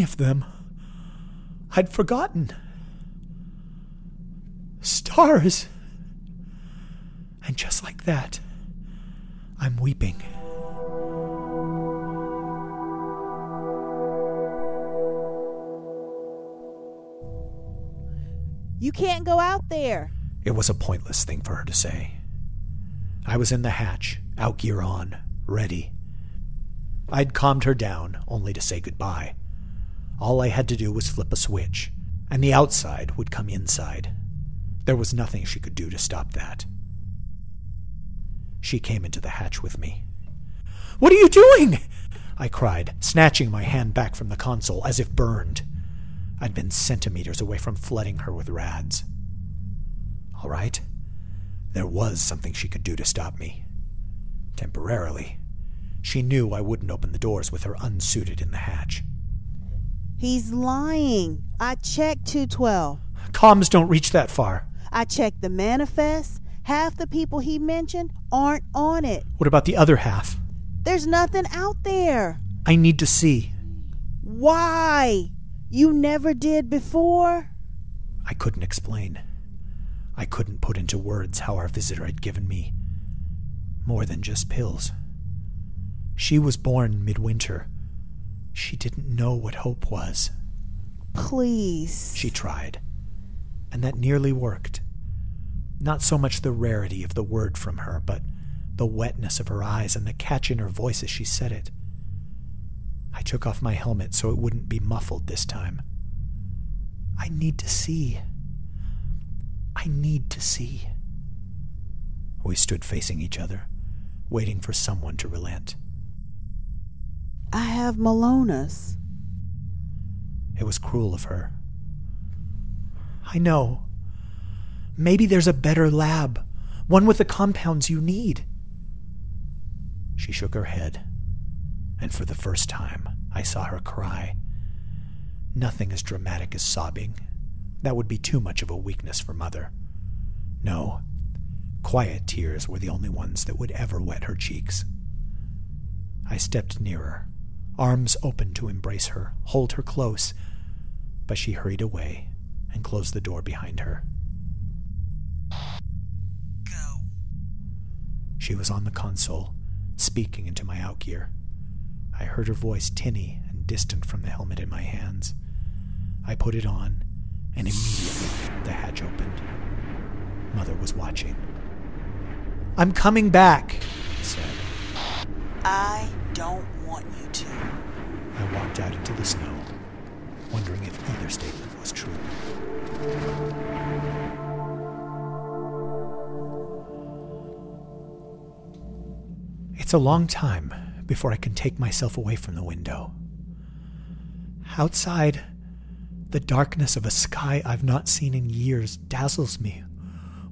of them. I'd forgotten. Stars! And just like that, I'm weeping. You can't go out there. It was a pointless thing for her to say. I was in the hatch, outgear on, ready. I'd calmed her down, only to say goodbye. All I had to do was flip a switch, and the outside would come inside. There was nothing she could do to stop that. She came into the hatch with me. "What are you doing?" I cried, snatching my hand back from the console as if burned. I'd been centimeters away from flooding her with rads. All right. There was something she could do to stop me. Temporarily. She knew I wouldn't open the doors with her unsuited in the hatch. "He's lying. I checked 212. Comms don't reach that far. I checked the manifest. Half the people he mentioned aren't on it. What about the other half? There's nothing out there. I need to see. Why? You never did before? I couldn't explain. I couldn't put into words how our visitor had given me more than just pills. She was born midwinter. She didn't know what hope was. Please. She tried, and that nearly worked. Not so much the rarity of the word from her, but the wetness of her eyes and the catch in her voice as she said it. I took off my helmet so it wouldn't be muffled this time. I need to see. I need to see. We stood facing each other, waiting for someone to relent. I have Melona's. It was cruel of her. I know. Maybe there's a better lab, one with the compounds you need. She shook her head. And for the first time, I saw her cry. Nothing as dramatic as sobbing. That would be too much of a weakness for Mother. No, quiet tears were the only ones that would ever wet her cheeks. I stepped nearer, arms open to embrace her, hold her close, but she hurried away and closed the door behind her. Go. She was on the console, speaking into my outgear. I heard her voice tinny and distant from the helmet in my hands. I put it on, and immediately the hatch opened. Mother was watching. "I'm coming back," I said. "I don't want you to." I walked out into the snow, wondering if either statement was true. It's a long time before I can take myself away from the window. Outside, the darkness of a sky I've not seen in years dazzles me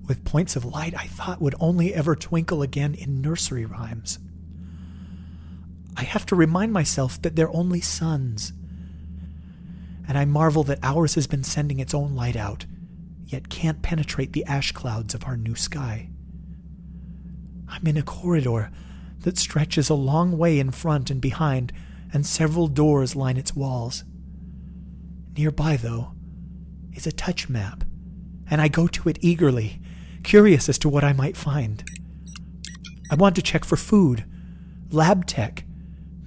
with points of light I thought would only ever twinkle again in nursery rhymes. I have to remind myself that they're only suns, and I marvel that ours has been sending its own light out, yet can't penetrate the ash clouds of our new sky. I'm in a corridor that stretches a long way in front and behind, and several doors line its walls. Nearby, though, is a touch map, and I go to it eagerly, curious as to what I might find. I want to check for food, lab tech,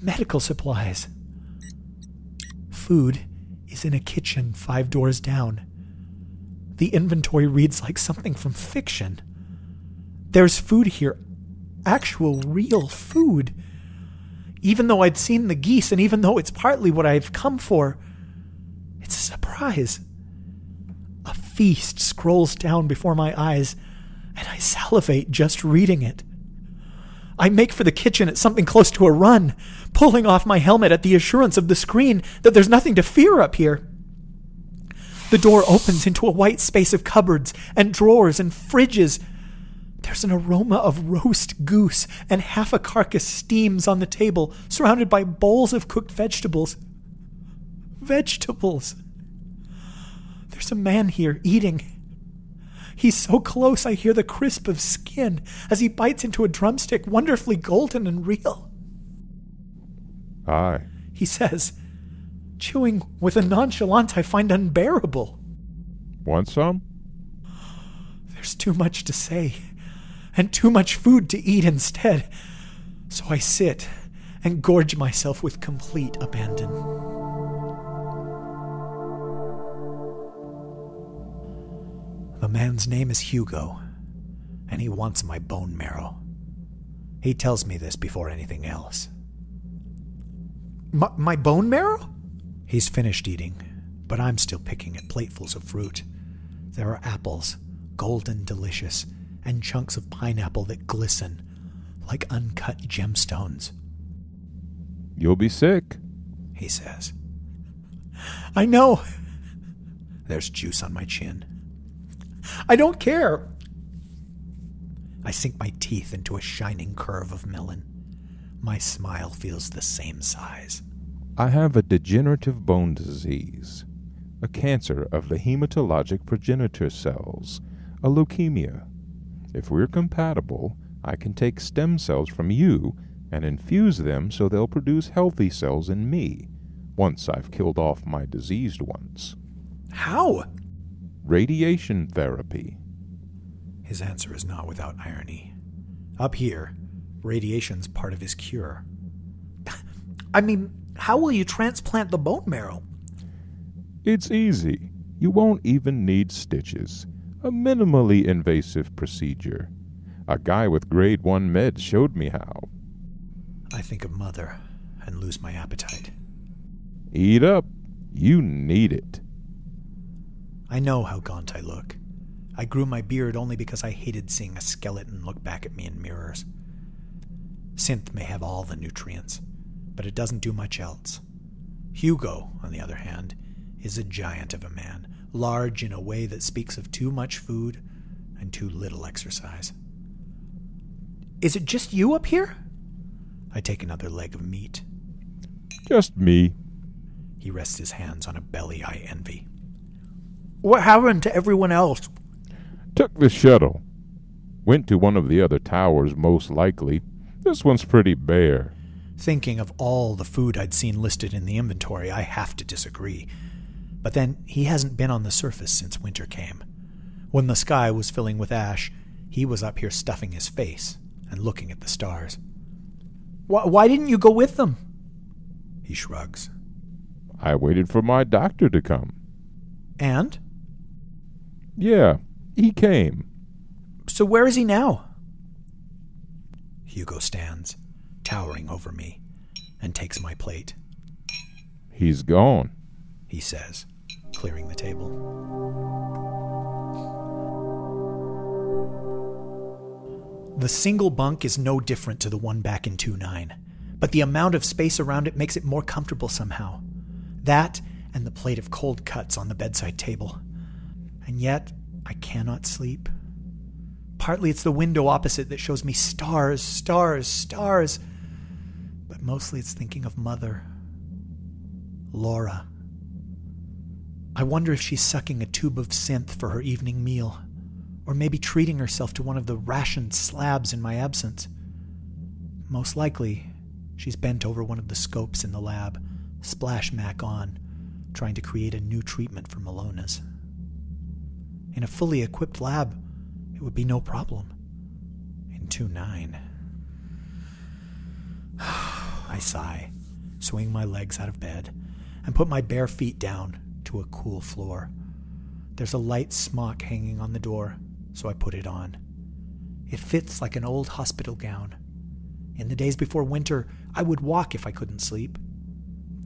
medical supplies. Food is in a kitchen 5 doors down. The inventory reads like something from fiction. There's food here. Actual, real food. Even though I'd seen the geese, and even though it's partly what I've come for, It's a surprise. A feast scrolls down before my eyes, and I salivate just reading it. I make for the kitchen at something close to a run, pulling off my helmet at the assurance of the screen that there's nothing to fear up here. The door opens into a white space of cupboards and drawers and fridges. There's an aroma of roast goose, and half a carcass steams on the table, surrounded by bowls of cooked vegetables. Vegetables! There's a man here eating. He's so close I hear the crisp of skin as he bites into a drumstick wonderfully golden and real. "Aye," he says, chewing with a nonchalance I find unbearable. "Want some?" There's too much to say, and too much food to eat instead, so I sit and gorge myself with complete abandon. The man's name is Hugo, and he wants my bone marrow. He tells me this before anything else. My bone marrow? He's finished eating, but I'm still picking at platefuls of fruit. There are apples, golden delicious, and chunks of pineapple that glisten like uncut gemstones. "You'll be sick," he says. "I know." There's juice on my chin. "I don't care." I sink my teeth into a shining curve of melon. My smile feels the same size. "I have a degenerative bone disease, a cancer of the hematologic progenitor cells, a leukemia. If we're compatible, I can take stem cells from you and infuse them so they'll produce healthy cells in me, once I've killed off my diseased ones." "How?" "Radiation therapy." His answer is not without irony. Up here, radiation's part of his cure. "I mean, how will you transplant the bone marrow?" "It's easy. You won't even need stitches. A minimally invasive procedure. A guy with grade 1 meds showed me how." I think of Mother and lose my appetite. "Eat up. You need it." I know how gaunt I look. I grew my beard only because I hated seeing a skeleton look back at me in mirrors. Synth may have all the nutrients, but it doesn't do much else. Hugo, on the other hand, is a giant of a man, large in a way that speaks of too much food and too little exercise. "Is it just you up here?" I take another leg of meat. "Just me." He rests his hands on a belly I envy. "What happened to everyone else?" "Took the shuttle. Went to one of the other towers, most likely. This one's pretty bare." Thinking of all the food I'd seen listed in the inventory, I have to disagree. But then, he hasn't been on the surface since winter came. When the sky was filling with ash, he was up here stuffing his face and looking at the stars. Why didn't you go with them?" He shrugs. "I waited for my doctor to come." "And?" "Yeah, he came." "So where is he now?" Hugo stands, towering over me, and takes my plate. "He's gone," he says, clearing the table. The single bunk is no different to the one back in 2-9, but the amount of space around it makes it more comfortable somehow. That and the plate of cold cuts on the bedside table. And yet, I cannot sleep. Partly it's the window opposite that shows me stars, stars, stars. But mostly it's thinking of Mother. Laura. I wonder if she's sucking a tube of Synth for her evening meal, or maybe treating herself to one of the rationed slabs in my absence. Most likely, she's bent over one of the scopes in the lab, splash mac on, trying to create a new treatment for Melona's. In a fully equipped lab, it would be no problem. In 2-9. I sigh, swing my legs out of bed, and put my bare feet down to a cool floor. There's a light smock hanging on the door, so I put it on. It fits like an old hospital gown. In the days before winter, I would walk if I couldn't sleep.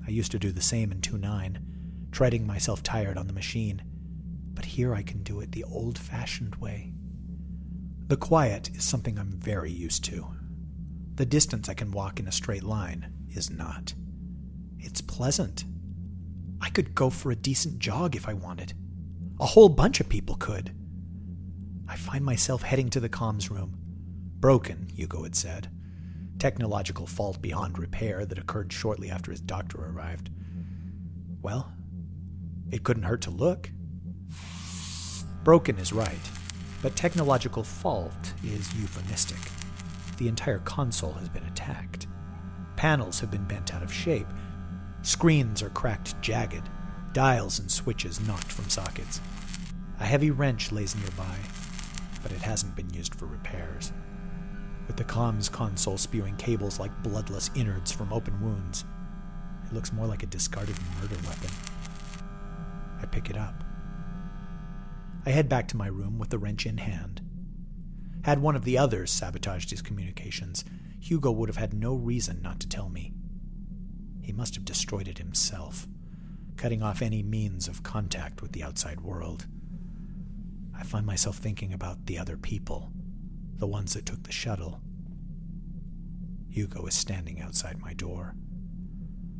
I used to do the same in 2-9, treading myself tired on the machine, but here I can do it the old-fashioned way. The quiet is something I'm very used to. The distance I can walk in a straight line is not. It's pleasant. I could go for a decent jog if I wanted. A whole bunch of people could. I find myself heading to the comms room. Broken, Hugo had said. Technological fault beyond repair that occurred shortly after his doctor arrived. Well, it couldn't hurt to look. Broken is right, but technological fault is euphemistic. The entire console has been attacked. Panels have been bent out of shape. Screens are cracked jagged, dials and switches knocked from sockets. A heavy wrench lays nearby, but it hasn't been used for repairs. With the comms console spewing cables like bloodless innards from open wounds, it looks more like a discarded murder weapon. I pick it up. I head back to my room with the wrench in hand. Had one of the others sabotaged his communications, Hugo would have had no reason not to tell me. He must have destroyed it himself, cutting off any means of contact with the outside world. I find myself thinking about the other people, the ones that took the shuttle. Hugo is standing outside my door.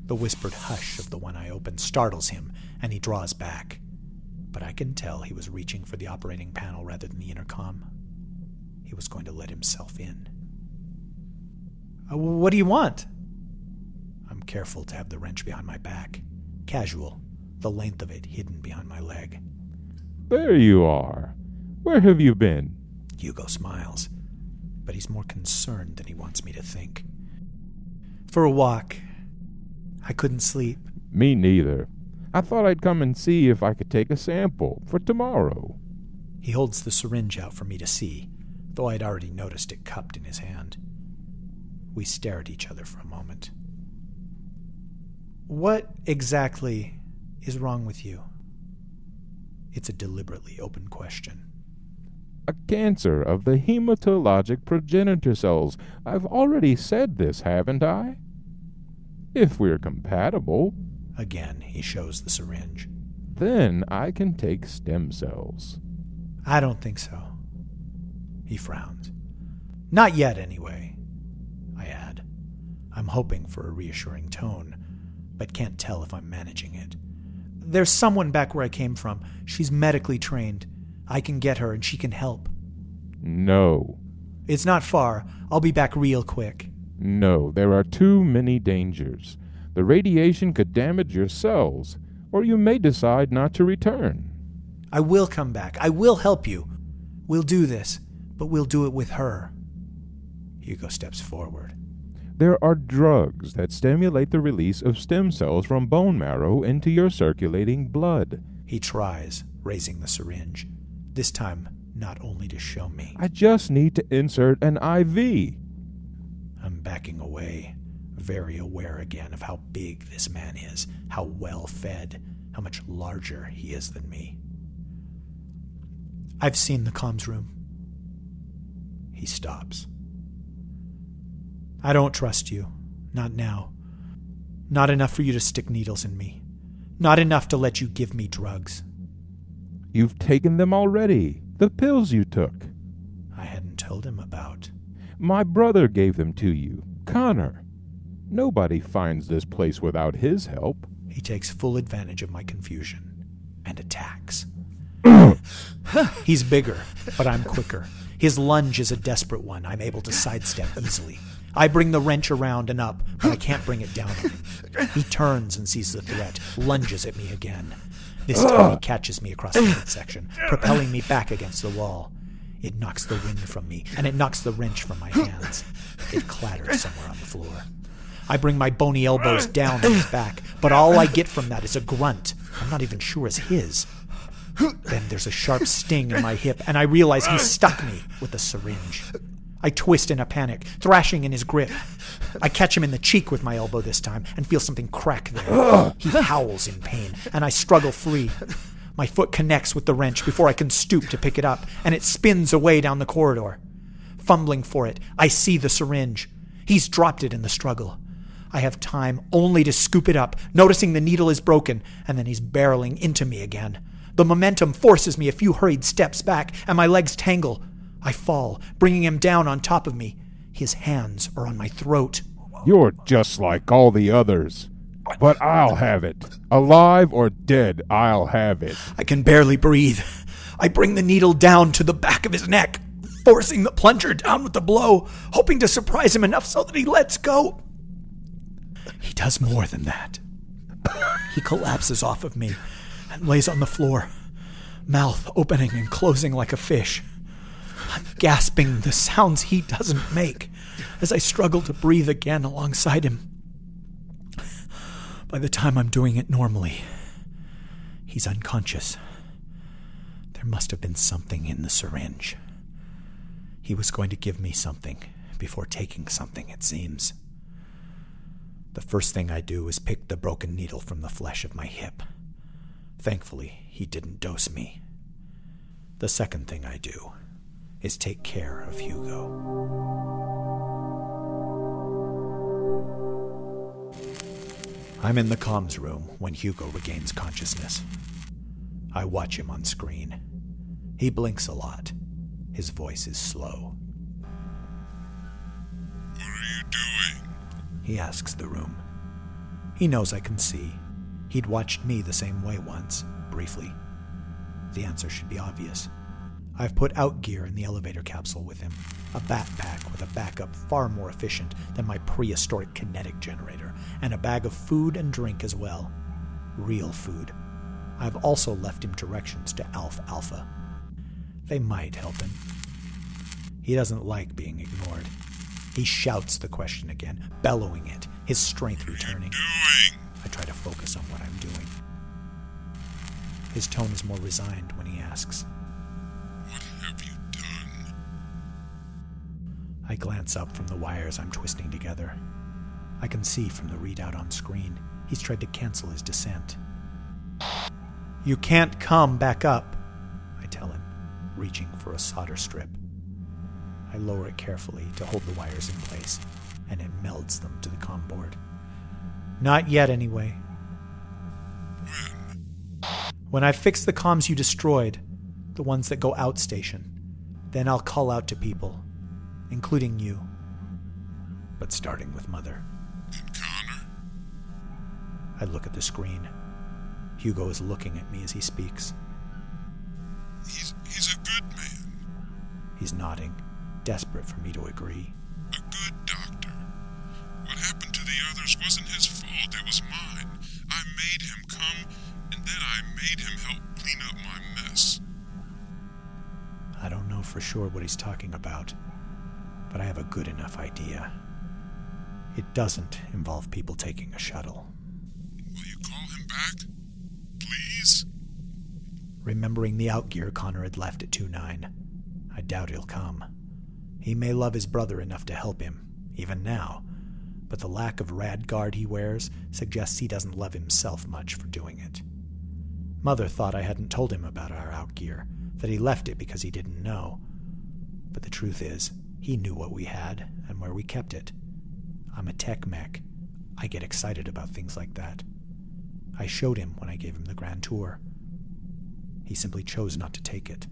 The whispered hush of the one I opened startles him, and he draws back, but I can tell he was reaching for the operating panel rather than the intercom. He was going to let himself in. What do you want? I'm careful to have the wrench behind my back. Casual, the length of it hidden behind my leg. There you are. Where have you been? Hugo smiles, but he's more concerned than he wants me to think. For a walk. I couldn't sleep. Me neither. I thought I'd come and see if I could take a sample for tomorrow. He holds the syringe out for me to see, though I'd already noticed it cupped in his hand. We stare at each other for a moment. What exactly is wrong with you? It's a deliberately open question. A cancer of the hematologic progenitor cells. I've already said this, haven't I? If we're compatible. Again, he shows the syringe. Then I can take stem cells. I don't think so. He frowns. Not yet, anyway, I add. I'm hoping for a reassuring tone, but can't tell if I'm managing it. There's someone back where I came from. She's medically trained. I can get her and she can help. No. It's not far. I'll be back real quick. No, there are too many dangers. The radiation could damage your cells, or you may decide not to return. I will come back. I will help you. We'll do this, but we'll do it with her. Hugo steps forward. There are drugs that stimulate the release of stem cells from bone marrow into your circulating blood. He tries, raising the syringe, this time not only to show me. I just need to insert an IV. I'm backing away, very aware again of how big this man is, how well-fed, how much larger he is than me. I've seen the comms room. He stops. I don't trust you. Not now. Not enough for you to stick needles in me. Not enough to let you give me drugs. You've taken them already. The pills you took. I hadn't told him about. My brother gave them to you. Connor. Nobody finds this place without his help. He takes full advantage of my confusion and attacks. He's bigger, but I'm quicker. His lunge is a desperate one. I'm able to sidestep easily. I bring the wrench around and up, but I can't bring it down on him. He turns and sees the threat, lunges at me again. This time he catches me across the midsection, propelling me back against the wall. It knocks the wind from me, and it knocks the wrench from my hands. It clatters somewhere on the floor. I bring my bony elbows down on his back, but all I get from that is a grunt. I'm not even sure it's his. Then there's a sharp sting in my hip, and I realize he stuck me with a syringe. I twist in a panic, thrashing in his grip. I catch him in the cheek with my elbow this time and feel something crack there. He howls in pain, and I struggle free. My foot connects with the wrench before I can stoop to pick it up, and it spins away down the corridor. Fumbling for it, I see the syringe. He's dropped it in the struggle. I have time only to scoop it up, noticing the needle is broken, and then he's barreling into me again. The momentum forces me a few hurried steps back, and my legs tangle. I fall, bringing him down on top of me. His hands are on my throat. You're just like all the others. But I'll have it. Alive or dead, I'll have it. I can barely breathe. I bring the needle down to the back of his neck, forcing the plunger down with the blow, hoping to surprise him enough so that he lets go. He does more than that. He collapses off of me and lays on the floor, mouth opening and closing like a fish. I'm gasping the sounds he doesn't make as I struggle to breathe again alongside him. By the time I'm doing it normally, he's unconscious. There must have been something in the syringe. He was going to give me something before taking something, it seems. The first thing I do is pick the broken needle from the flesh of my hip. Thankfully, he didn't dose me. The second thing I do is take care of Hugo. I'm in the comms room when Hugo regains consciousness. I watch him on screen. He blinks a lot. His voice is slow. What are you doing? He asks the room. He knows I can see. He'd watched me the same way once, briefly. The answer should be obvious. I've put out gear in the elevator capsule with him, a backpack with a backup far more efficient than my prehistoric kinetic generator, and a bag of food and drink as well. Real food. I've also left him directions to Alfalfa. They might help him. He doesn't like being ignored. He shouts the question again, bellowing it, his strength returning. I try to focus on what I'm doing. His tone is more resigned when he asks, "What have you done?" I glance up from the wires I'm twisting together. I can see from the readout on screen, he's tried to cancel his descent. "You can't come back up," I tell him, reaching for a solder strip. I lower it carefully to hold the wires in place, and it melds them to the comm board. "Not yet, anyway." "When I fix the comms you destroyed, the ones that go outstation, then I'll call out to people, including you. But starting with Mother." "And Connor?" I look at the screen. Hugo is looking at me as he speaks. He's a good man." He's nodding, desperate for me to agree. "A good doctor. What happened to the others wasn't his fault, it was mine. I made him come, and then I made him help clean up my mess." I don't know for sure what he's talking about, but I have a good enough idea. It doesn't involve people taking a shuttle. "Will you call him back? Please?" Remembering the outgear Connor had left at 2-9, I doubt he'll come. He may love his brother enough to help him, even now, but the lack of radguard he wears suggests he doesn't love himself much for doing it. Mother thought I hadn't told him about our outgear, that he left it because he didn't know. But the truth is, he knew what we had and where we kept it. I'm a tech mech. I get excited about things like that. I showed him when I gave him the grand tour. He simply chose not to take it.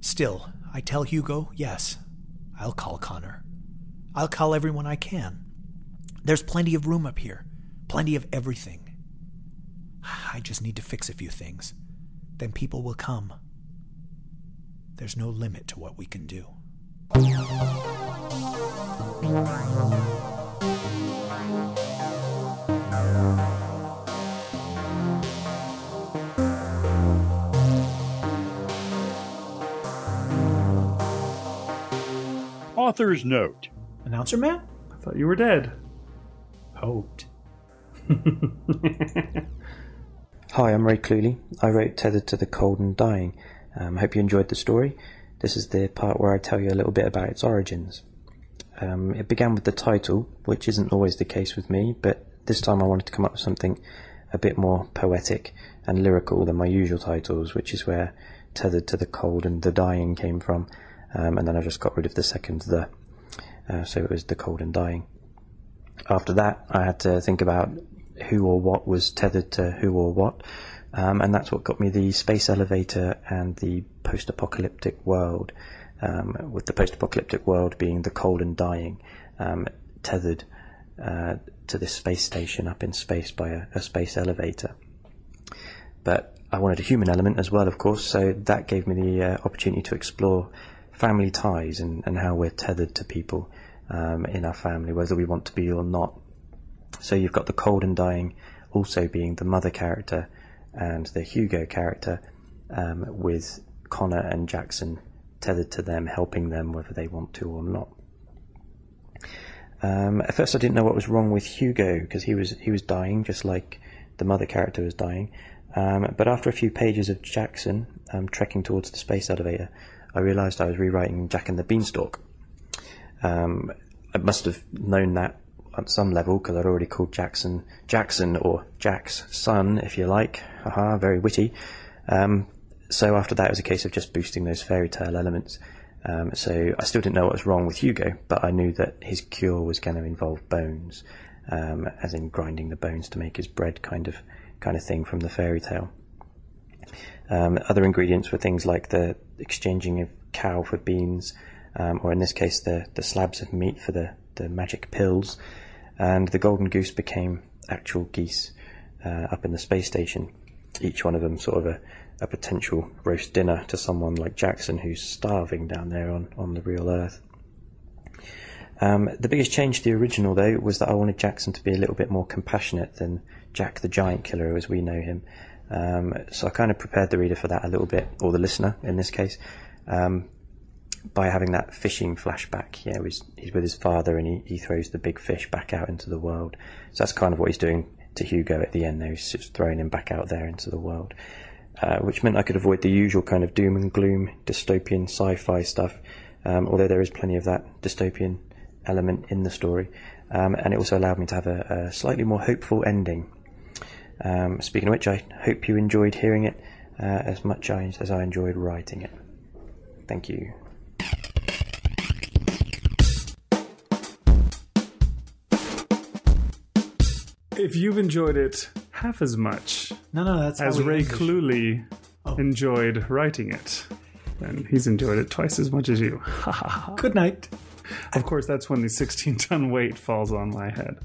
Still, I tell Hugo, yes, I'll call Connor. I'll call everyone I can. There's plenty of room up here, plenty of everything. I just need to fix a few things. Then people will come. There's no limit to what we can do. Author's note. Announcer man? I thought you were dead. Hoped. Hi, I'm Ray Cluley. I wrote Tethered to the Cold and Dying. I hope you enjoyed the story. This is the part where I tell you a little bit about its origins. It began with the title, which isn't always the case with me, but this time I wanted to come up with something a bit more poetic and lyrical than my usual titles, which is where Tethered to the Cold and the Dying came from. And then I just got rid of the second "the", so it was The Cold and Dying. after that, I had to think about who or what was tethered to who or what, and that's what got me the space elevator and the post-apocalyptic world, with the post-apocalyptic world being the cold and dying, tethered to this space station up in space by a space elevator. But I wanted a human element as well, of course, so that gave me the opportunity to explore family ties and how we're tethered to people in our family, whether we want to be or not. So you've got the cold and dying also being the mother character and the Hugo character, with Connor and Jackson tethered to them, helping them whether they want to or not. At first I didn't know what was wrong with Hugo, because he was dying just like the mother character was dying. But after a few pages of Jackson trekking towards the space elevator, I realised I was rewriting Jack and the Beanstalk. I must have known that at some level, because I'd already called Jackson, or Jack's son, if you like. Haha, very witty. So after that, it was a case of just boosting those fairy tale elements. So I still didn't know what was wrong with Hugo, but I knew that his cure was going to involve bones, as in grinding the bones to make his bread kind of thing from the fairy tale. Other ingredients were things like the exchanging of cow for beans, or in this case the slabs of meat for the magic pills, and the golden goose became actual geese up in the space station, each one of them sort of a potential roast dinner to someone like Jackson, who's starving down there on the real earth. The biggest change to the original, though, was that I wanted Jackson to be a little bit more compassionate than Jack the Giant Killer as we know him. So I kind of prepared the reader for that a little bit, or the listener in this case, by having that fishing flashback. Yeah, he's with his father and he throws the big fish back out into the world. So that's kind of what he's doing to Hugo at the end, though. He's just throwing him back out there into the world, which meant I could avoid the usual kind of doom and gloom, dystopian sci-fi stuff, although there is plenty of that dystopian element in the story. And it also allowed me to have a slightly more hopeful ending. Speaking of which, I hope you enjoyed hearing it as much as I enjoyed writing it. Thank you. If you've enjoyed it half as much that's as Ray Cluley enjoyed writing it, then he's enjoyed it twice as much as you. Good night. Of course, that's when the 16-ton weight falls on my head.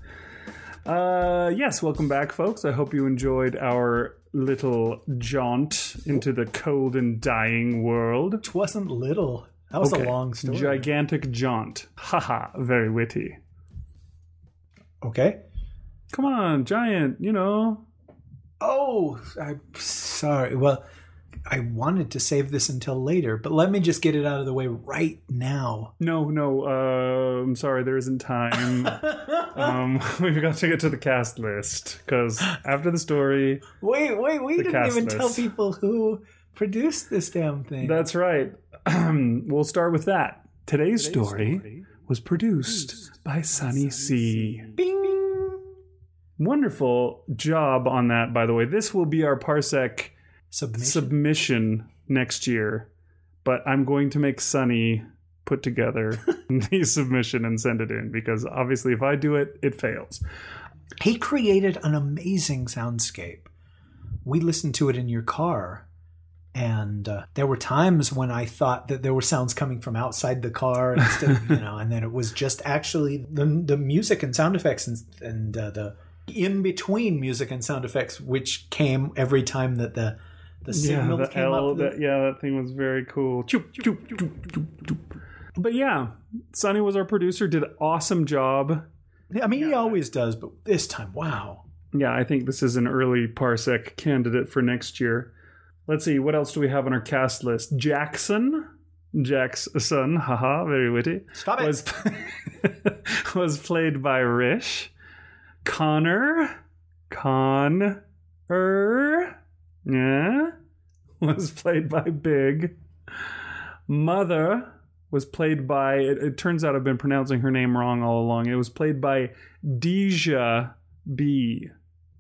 Yes, welcome back, folks. I hope you enjoyed our little jaunt into the cold and dying world. It wasn't little. That was a long story. Gigantic jaunt. Haha, very witty. Okay. Come on, giant, you know. Oh, I'm sorry. Well, I wanted to save this until later, but let me just get it out of the way right now. No, I'm sorry, there isn't time. We've got to get to the cast list, because after the story... Wait, we didn't even tell people who produced this damn thing. That's right. We'll start with that. Today's story was produced by Sonny C. Bing! Wonderful job on that, by the way. This will be our Parsec... Submission next year, but I'm going to make Sonny put together the submission and send it in, because obviously if I do it, it fails. He created an amazing soundscape. We listened to it in your car, and there were times when I thought that there were sounds coming from outside the car instead of, and then it was just actually the music and sound effects and the in-between music and sound effects, which came every time that the signal came up. That thing was very cool. Choop, choop, choop, choop, choop, choop. But yeah, Sonny was our producer, did an awesome job. I mean, he always does, but this time, wow. Yeah, I think this is an early Parsec candidate for next year. Let's see, what else do we have on our cast list? Jack's son, haha, very witty. Stop it! Was played by Rish. Connor, yeah, was played by Big. Mother was played by, it turns out I've been pronouncing her name wrong all along. It was played by Deja B.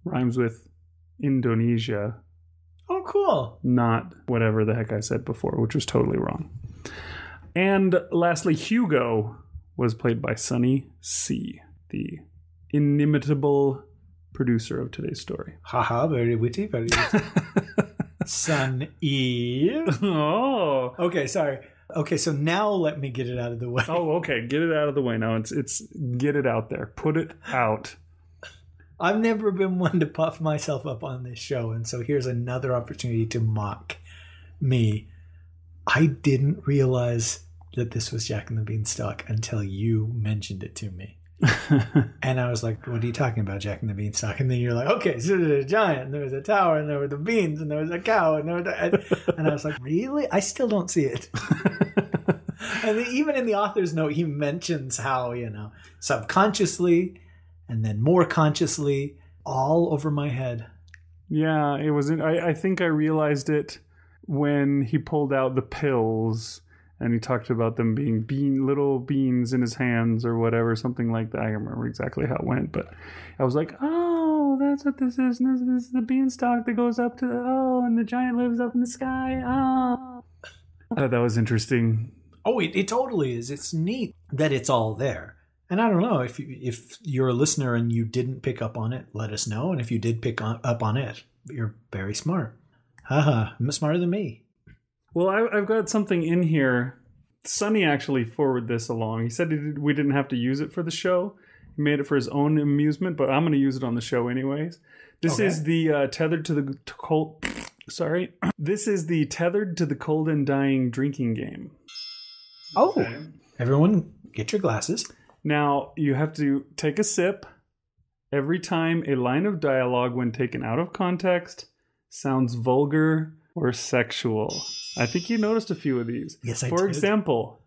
Rhymes with Indonesia. Oh, cool. Not whatever the heck I said before, which was totally wrong. And lastly, Hugo was played by Sonny C., the inimitable producer of today's story. Haha, very witty, very witty. Sonny E. Oh. Okay, sorry. Okay, so now let me get it out of the way. Oh, okay. Get it out of the way now. It's get it out there. Put it out. I've never been one to puff myself up on this show, and so here's another opportunity to mock me. I didn't realize that this was Jack and the Beanstalk until you mentioned it to me. And I was like, what are you talking about, Jack and the Beanstalk? And then you're like, okay, so there's a giant, and there was a tower, and there were the beans, and there was a cow, and there was a... And I was like, really? I still don't see it. And even in the author's note, he mentions how, you know, subconsciously and then more consciously all over my head. Yeah, it was... I think I realized it when he pulled out the pills. And he talked about them being little beans in his hands or whatever, something like that. I don't remember exactly how it went, but I was like, oh, that's what this is. And this is the beanstalk that goes up to the, oh, and the giant lives up in the sky. Oh. I thought that was interesting. Oh, it totally is. It's neat that it's all there. And I don't know, if you're a listener and you didn't pick up on it, let us know. And if you did pick up on it, you're very smart. Haha, smarter than me. Well, I've got something in here. Sonny actually forwarded this along. He said we didn't have to use it for the show. He made it for his own amusement, but I'm going to use it on the show anyways. This is the Tethered to the Cold... Sorry. This is the Tethered to the Cold and Dying drinking game. Oh. Okay. Everyone, get your glasses. Now, you have to take a sip every time a line of dialogue, when taken out of context, sounds vulgar or sexual. I think you noticed a few of these. Yes, I did. For example,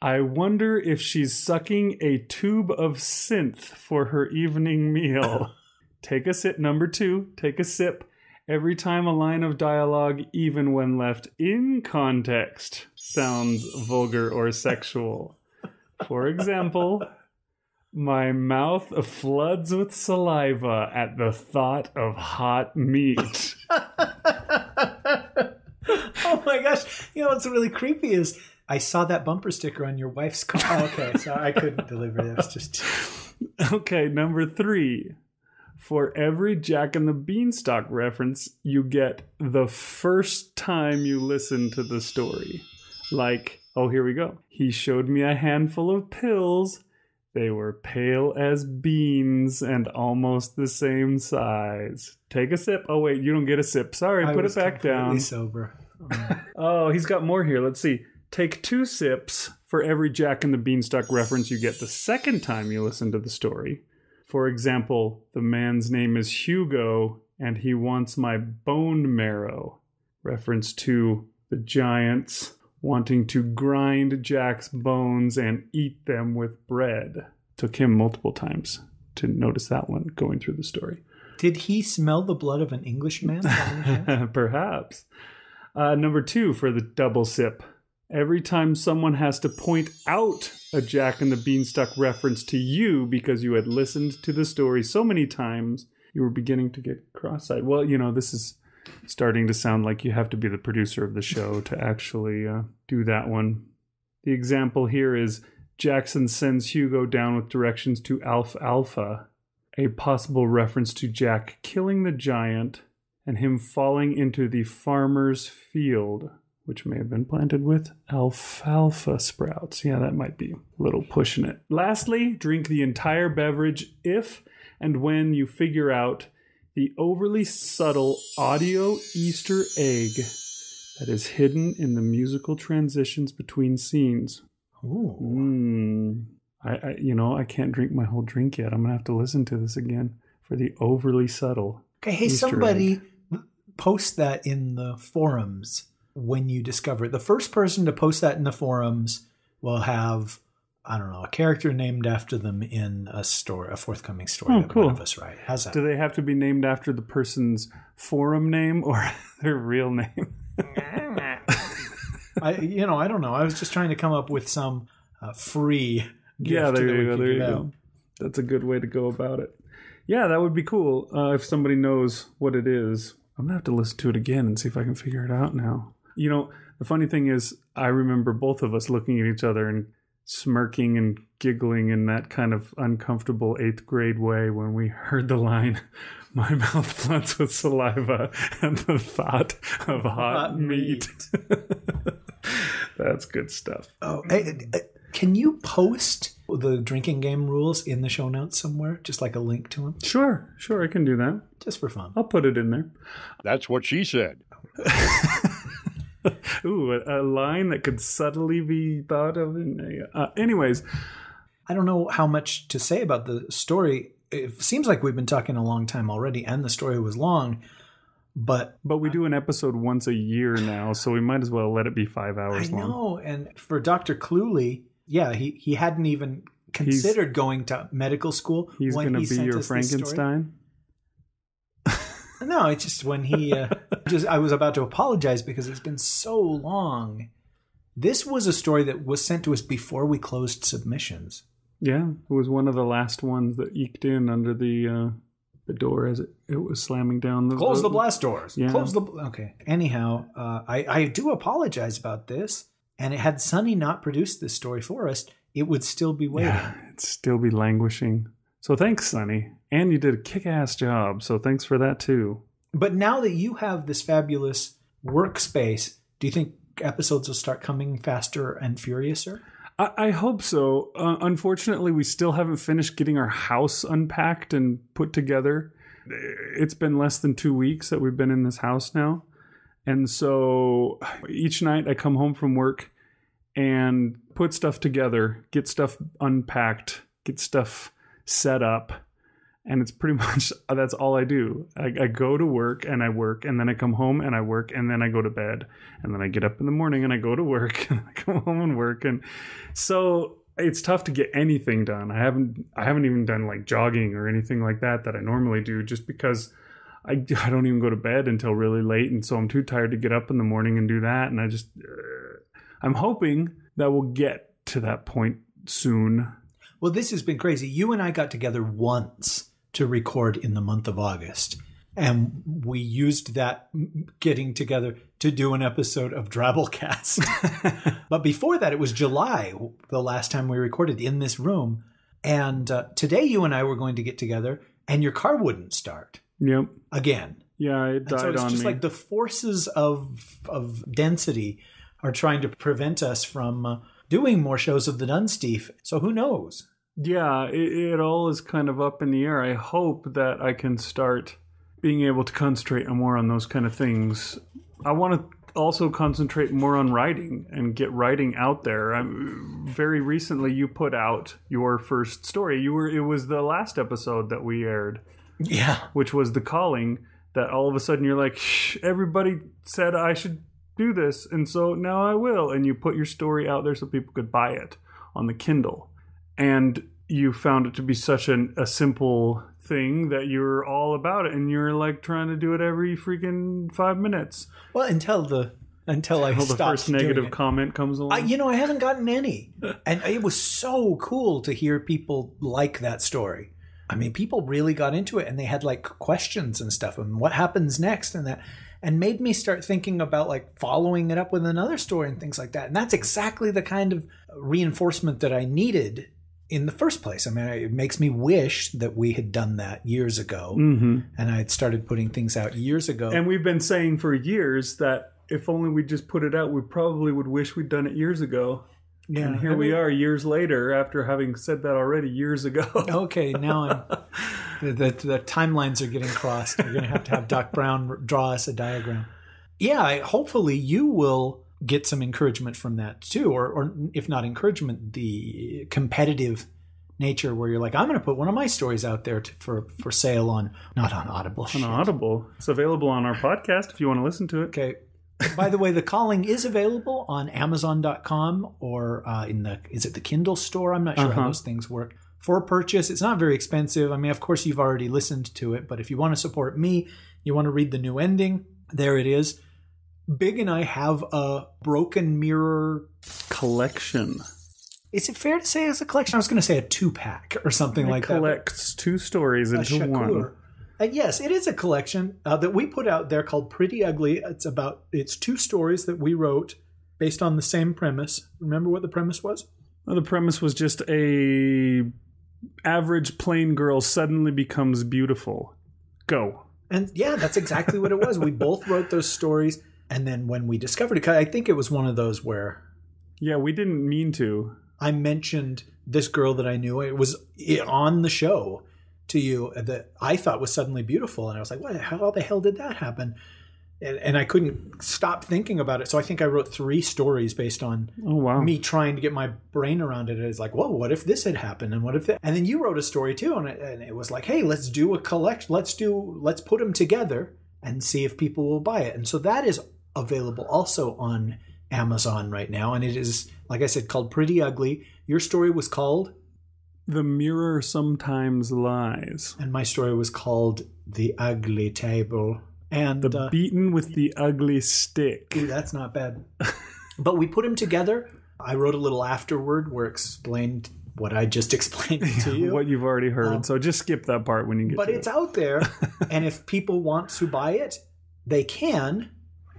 I wonder if she's sucking a tube of synth for her evening meal. Take a sip. Number two, take a sip every time a line of dialogue, even when left in context, sounds vulgar or sexual. For example, my mouth floods with saliva at the thought of hot meat. Oh my gosh. You know what's really creepy is I saw that bumper sticker on your wife's car. Oh, okay, so I couldn't deliver this. Just okay, number three. For every Jack and the Beanstalk reference, you get the first time you listen to the story. Like, oh, here we go. He showed me a handful of pills. They were pale as beans and almost the same size. Take a sip. Oh, wait, you don't get a sip. Sorry, put it back down. I was completely sober. Oh, he's got more here. Let's see. Take two sips for every Jack and the Beanstalk reference you get the second time you listen to the story. For example, the man's name is Hugo, and he wants my bone marrow. Reference to the giants wanting to grind Jack's bones and eat them with bread. Took him multiple times to notice that one going through the story. Did he smell the blood of an Englishman? Perhaps. Number two for the double sip. Every time someone has to point out a Jack and the Beanstalk reference to you because you had listened to the story so many times, you were beginning to get cross-eyed. Well, you know, this is starting to sound like you have to be the producer of the show to actually do that one. The example here is Jackson sends Hugo down with directions to Alfalfa, a possible reference to Jack killing the giant and him falling into the farmer's field, which may have been planted with alfalfa sprouts. Yeah, that might be a little pushing it. Lastly, drink the entire beverage if and when you figure out the overly subtle audio Easter egg that is hidden in the musical transitions between scenes. Ooh. Mm. I you know, I can't drink my whole drink yet. I'm going to have to listen to this again for the overly subtle. Okay, hey, Easter somebody egg. Post that in the forums when you discover it. The first person to post that in the forums will have, I don't know, a character named after them in a story, a forthcoming story. Oh, that cool. One of us write. How's that? Do they have to be named after the person's forum name or their real name? I don't know. I was just trying to come up with some free gift. Yeah, there you go. That's a good way to go about it. Yeah, that would be cool if somebody knows what it is. I'm going to have to listen to it again and see if I can figure it out now. You know, the funny thing is I remember both of us looking at each other and smirking and giggling in that kind of uncomfortable 8th grade way when we heard the line, "My mouth floods with saliva and the thought of hot meat. That's good stuff. Oh, can you post the drinking game rules in the show notes somewhere, just like a link to them? Sure, I can do that. Just for fun. I'll put it in there. That's what she said. Ooh, a line that could subtly be thought of. Anyways, I don't know how much to say about the story. It seems like we've been talking a long time already, and the story was long. But we do an episode once a year now, so we might as well let it be 5 hours long. I know, and for Dr. Cluley, yeah, he hadn't even considered going to medical school. He's going to be your Frankenstein? No, it's just when he... I was about to apologize because it's been so long. This was a story that was sent to us before we closed submissions. Yeah, it was one of the last ones that eked in under the door as it was slamming down. Close the blast doors. Yeah. Close the... Okay. Anyhow, I do apologize about this. And had Sonny not produced this story for us, it would still be waiting. Yeah, it'd still be languishing. So thanks, Sonny. And you did a kick-ass job, so thanks for that too. But now that you have this fabulous workspace, do you think episodes will start coming faster and furiouser? I hope so. Unfortunately, we still haven't finished getting our house unpacked and put together. It's been less than 2 weeks that we've been in this house now. And so each night I come home from work and put stuff together, get stuff unpacked, get stuff set up. And it's pretty much, that's all I do. I go to work and I work, and then I come home and I work, and then I go to bed, and then I get up in the morning and I go to work, and I come home and work. And so it's tough to get anything done. I haven't even done like jogging or anything like that I normally do, just because I don't even go to bed until really late. And so I'm too tired to get up in the morning and do that. And I just, I'm hoping that we'll get to that point soon. Well, this has been crazy. You and I got together once to record in the month of August. And we used that getting together to do an episode of Drabblecast. But before that, it was July, the last time we recorded in this room. And today you and I were going to get together and your car wouldn't start. Yep. Again. Yeah, it died on me. So it's just like the forces of density are trying to prevent us from doing more shows of the Dunesteef. So who knows? Yeah, it all is kind of up in the air. I hope that I can start being able to concentrate more on those kind of things. I want to also concentrate more on writing and get writing out there. Very recently, you put out your first story. It was the last episode that we aired. Yeah. Which was The Calling, that all of a sudden you're like, everybody said I should do this, and so now I will. And you put your story out there so people could buy it on the Kindle. And you found it to be such a simple thing that you're all about it, and you're like trying to do it every freaking 5 minutes. Well, until the first negative comment comes along. I haven't gotten any. And it was so cool to hear people like that story. I mean, people really got into it, and they had like questions and stuff, and what happens next and that, and made me start thinking about like following it up with another story and things like that. And that's exactly the kind of reinforcement that I needed in the first place. I mean, it makes me wish that we had done that years ago. Mm-hmm. And I had started putting things out years ago. And we've been saying for years that if only we just put it out, we probably would wish we'd done it years ago. Yeah, and here we are years later after having said that already years ago. Okay, now the timelines are getting crossed. We're going to have Doc Brown draw us a diagram. Yeah, hopefully you will get some encouragement from that too. Or if not encouragement, the competitive nature where you're like, I'm going to put one of my stories out there for sale on Audible. On Audible. It's available on our podcast if you want to listen to it. Okay. By the way, The Calling is available on Amazon.com or is it the Kindle store? I'm not sure how those things work. For purchase, it's not very expensive. I mean, of course, you've already listened to it, but if you want to support me, you want to read the new ending, there it is. Big and I have a Broken Mirror collection. Is it fair to say it's a collection? I was going to say a two-pack or something like that. It collects 2 stories into one. Yes, it is a collection that we put out there called Pretty Ugly. It's 2 stories that we wrote based on the same premise. Remember what the premise was? The premise was just a average plain girl suddenly becomes beautiful. Go. And yeah, that's exactly what it was. We both wrote those stories. And then when we discovered it, I think it was one of those where... Yeah, we didn't mean to. I mentioned this girl that I knew. It was on the show to you that I thought was suddenly beautiful. And I was like, what? How the hell did that happen? And I couldn't stop thinking about it. So I think I wrote 3 stories based on me trying to get my brain around it. It's like, whoa, what if this had happened? And what if that? And then you wrote a story too. And it was like, hey, let's do a collection. Let's put them together and see if people will buy it. And so that is available also on Amazon right now. And it is, like I said, called Pretty Ugly. Your story was called? The Mirror Sometimes Lies. And my story was called The Ugly Table. And the beaten with the ugly stick. Ooh, that's not bad. But we put them together. I wrote a little afterward where explained what I just explained to you. What you've already heard. So just skip that part when you get to it. But it's out there. And if people want to buy it, they can.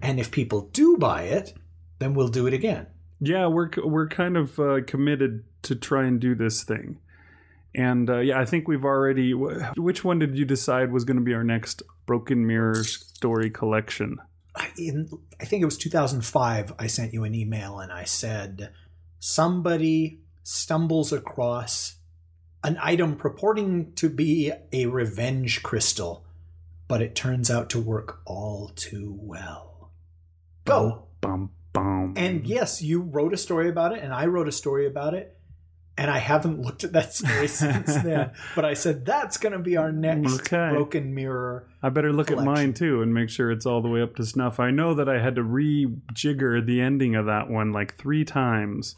And if people do buy it, then we'll do it again. Yeah, we're kind of committed to try and do this thing. And yeah, I think we've already... Which one did you decide was going to be our next Broken Mirrors story collection? I think it was 2005. I sent you an email and I said, somebody stumbles across an item purporting to be a revenge crystal, but it turns out to work all too well. Go! Bum, bum, bum. And yes, you wrote a story about it and I wrote a story about it. And I haven't looked at that story since then. But I said, that's going to be our next Broken Mirror. I better look at mine, too, and make sure it's all the way up to snuff. I know that I had to rejigger the ending of that one like 3 times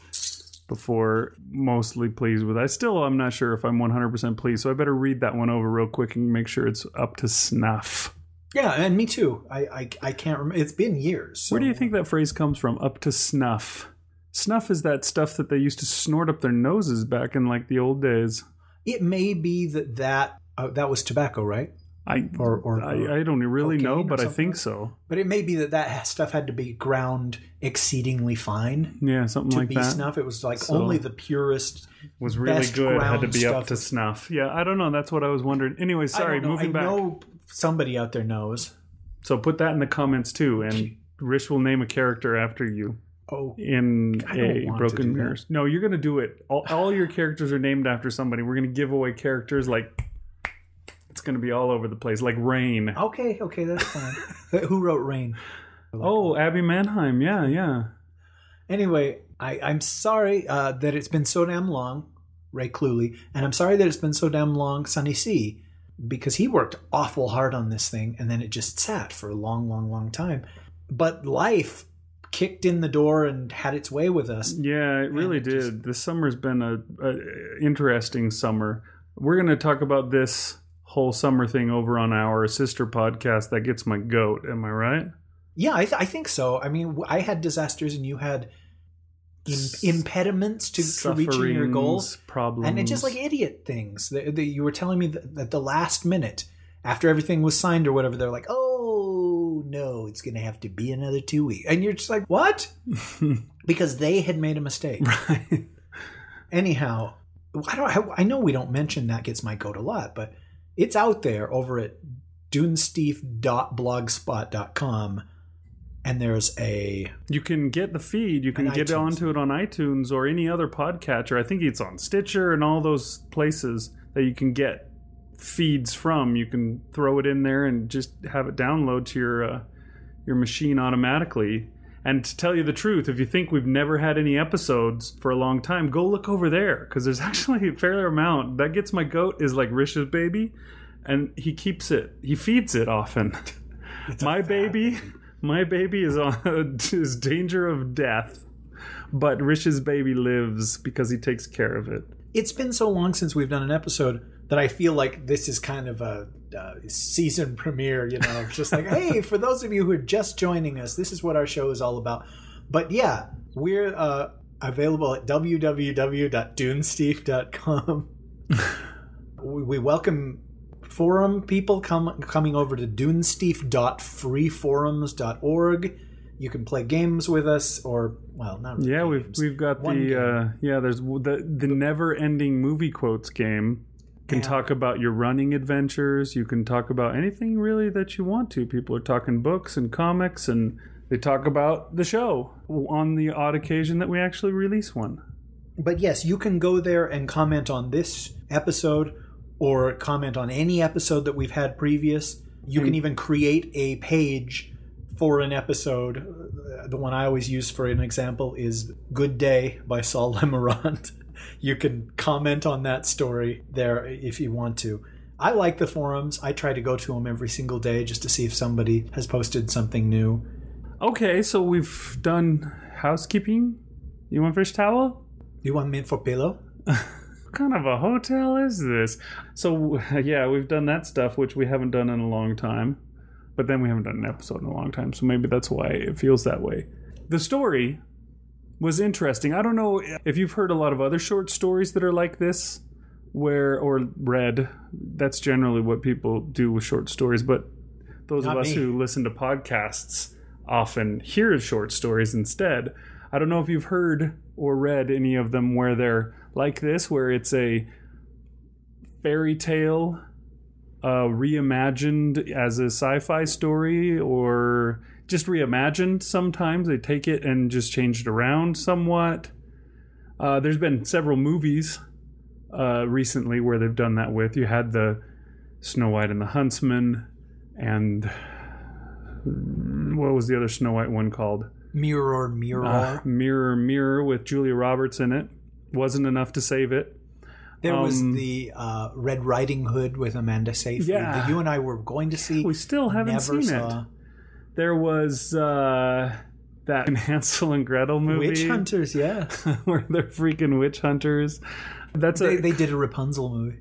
before mostly pleased with it. I'm not sure if I'm 100% pleased. So I better read that one over real quick and make sure it's up to snuff. Yeah, and me, too. I can't remember. It's been years. So. Where do you think that phrase comes from, up to snuff? Snuff is that stuff that they used to snort up their noses back in like the old days. It may be that was tobacco, right? I don't really know, but I think so. But it may be that stuff had to be ground exceedingly fine. Yeah, something like that. To be snuff, it was like so only the purest, was really good. Had to be stuff. Up to snuff. Yeah, I don't know. That's what I was wondering. Anyway, sorry, moving back. I know somebody out there knows. So put that in the comments too, and Rish will name a character after you. Oh, in a Broken Mirrors. No, you're going to do it. All your characters are named after somebody. We're going to give away characters like... It's going to be all over the place. Like Rain. Okay. That's fine. Who wrote Rain? Abby Mannheim. Yeah. Anyway, I'm sorry that it's been so damn long, Ray Cluley. And I'm sorry that it's been so damn long, Sonny C. Because he worked awful hard on this thing. And then it just sat for a long, long, long time. But life... kicked in the door and had its way with us. Yeah, it really did. This summer's been a interesting summer. We're going to talk about this whole summer thing over on our sister podcast that gets my goat. Am I right? Yeah, I think so. I mean, I had disasters and you had impediments to reaching your goals. Problems. And it's just like idiot things. You were telling me that at the last minute, after everything was signed or whatever, they're like, no, it's going to have to be another 2 weeks. And you're just like, what? Because they had made a mistake. Right. Anyhow, I know we don't mention That Gets My Goat a lot, but it's out there over at dunesteef.blogspot.com. And there's you can get the feed. You can get onto it on iTunes or any other podcatcher. I think it's on Stitcher and all those places that you can get feeds from. You can throw it in there and just have it download to your machine automatically. And to tell you the truth, if you think we've never had any episodes for a long time, go look over there, because there's actually a fair amount. That Gets My Goat is like Rish's baby, and he keeps it. He feeds it often. My baby is on his danger of death, but Rish's baby lives because he takes care of it. It's been so long since we've done an episode that I feel like this is kind of a season premiere, you know, just like, hey, for those of you who are just joining us, this is what our show is all about. But yeah, we're available at www.dunesteef.com. We welcome forum people coming over to dunesteef.freeforums.org You can play games with us, or well, not really. Yeah, we've got one the there's the never ending movie quotes game. You can talk about your running adventures. You can talk about anything really that you want to. People are talking books and comics, and they talk about the show on the odd occasion that we actually release one. But yes, you can go there and comment on this episode or comment on any episode that we've had previous. You can even create a page for an episode. The one I always use for an example is Good Day by Saul Lemarant. You can comment on that story there if you want to. I like the forums. I try to go to them every single day just to see if somebody has posted something new. Okay, so we've done housekeeping. You want fish towel? You want mint for pillow? What kind of a hotel is this? So, yeah, we've done that stuff, which we haven't done in a long time. But then we haven't done an episode in a long time, so maybe that's why it feels that way. The story was interesting. I don't know if you've heard a lot of other short stories that are like this, where or read. That's generally what people do with short stories. But those of us who listen to podcasts often hear short stories instead. I don't know if you've heard or read any of them where they're like this, where it's a fairy tale reimagined as a sci-fi story, or just reimagined. Sometimes they take it and just change it around somewhat. There's been several movies recently where they've done that with. You had the Snow White and the Huntsman, and what was the other Snow White one called? Mirror, Mirror. Mirror, Mirror, with Julia Roberts in it. Wasn't enough to save it. There was the Red Riding Hood with Amanda Seyfried that you and I were going to see. We still haven't seen it. There was that Hansel and Gretel movie. Witch Hunters, yeah. Where they're freaking witch hunters. They did a Rapunzel movie.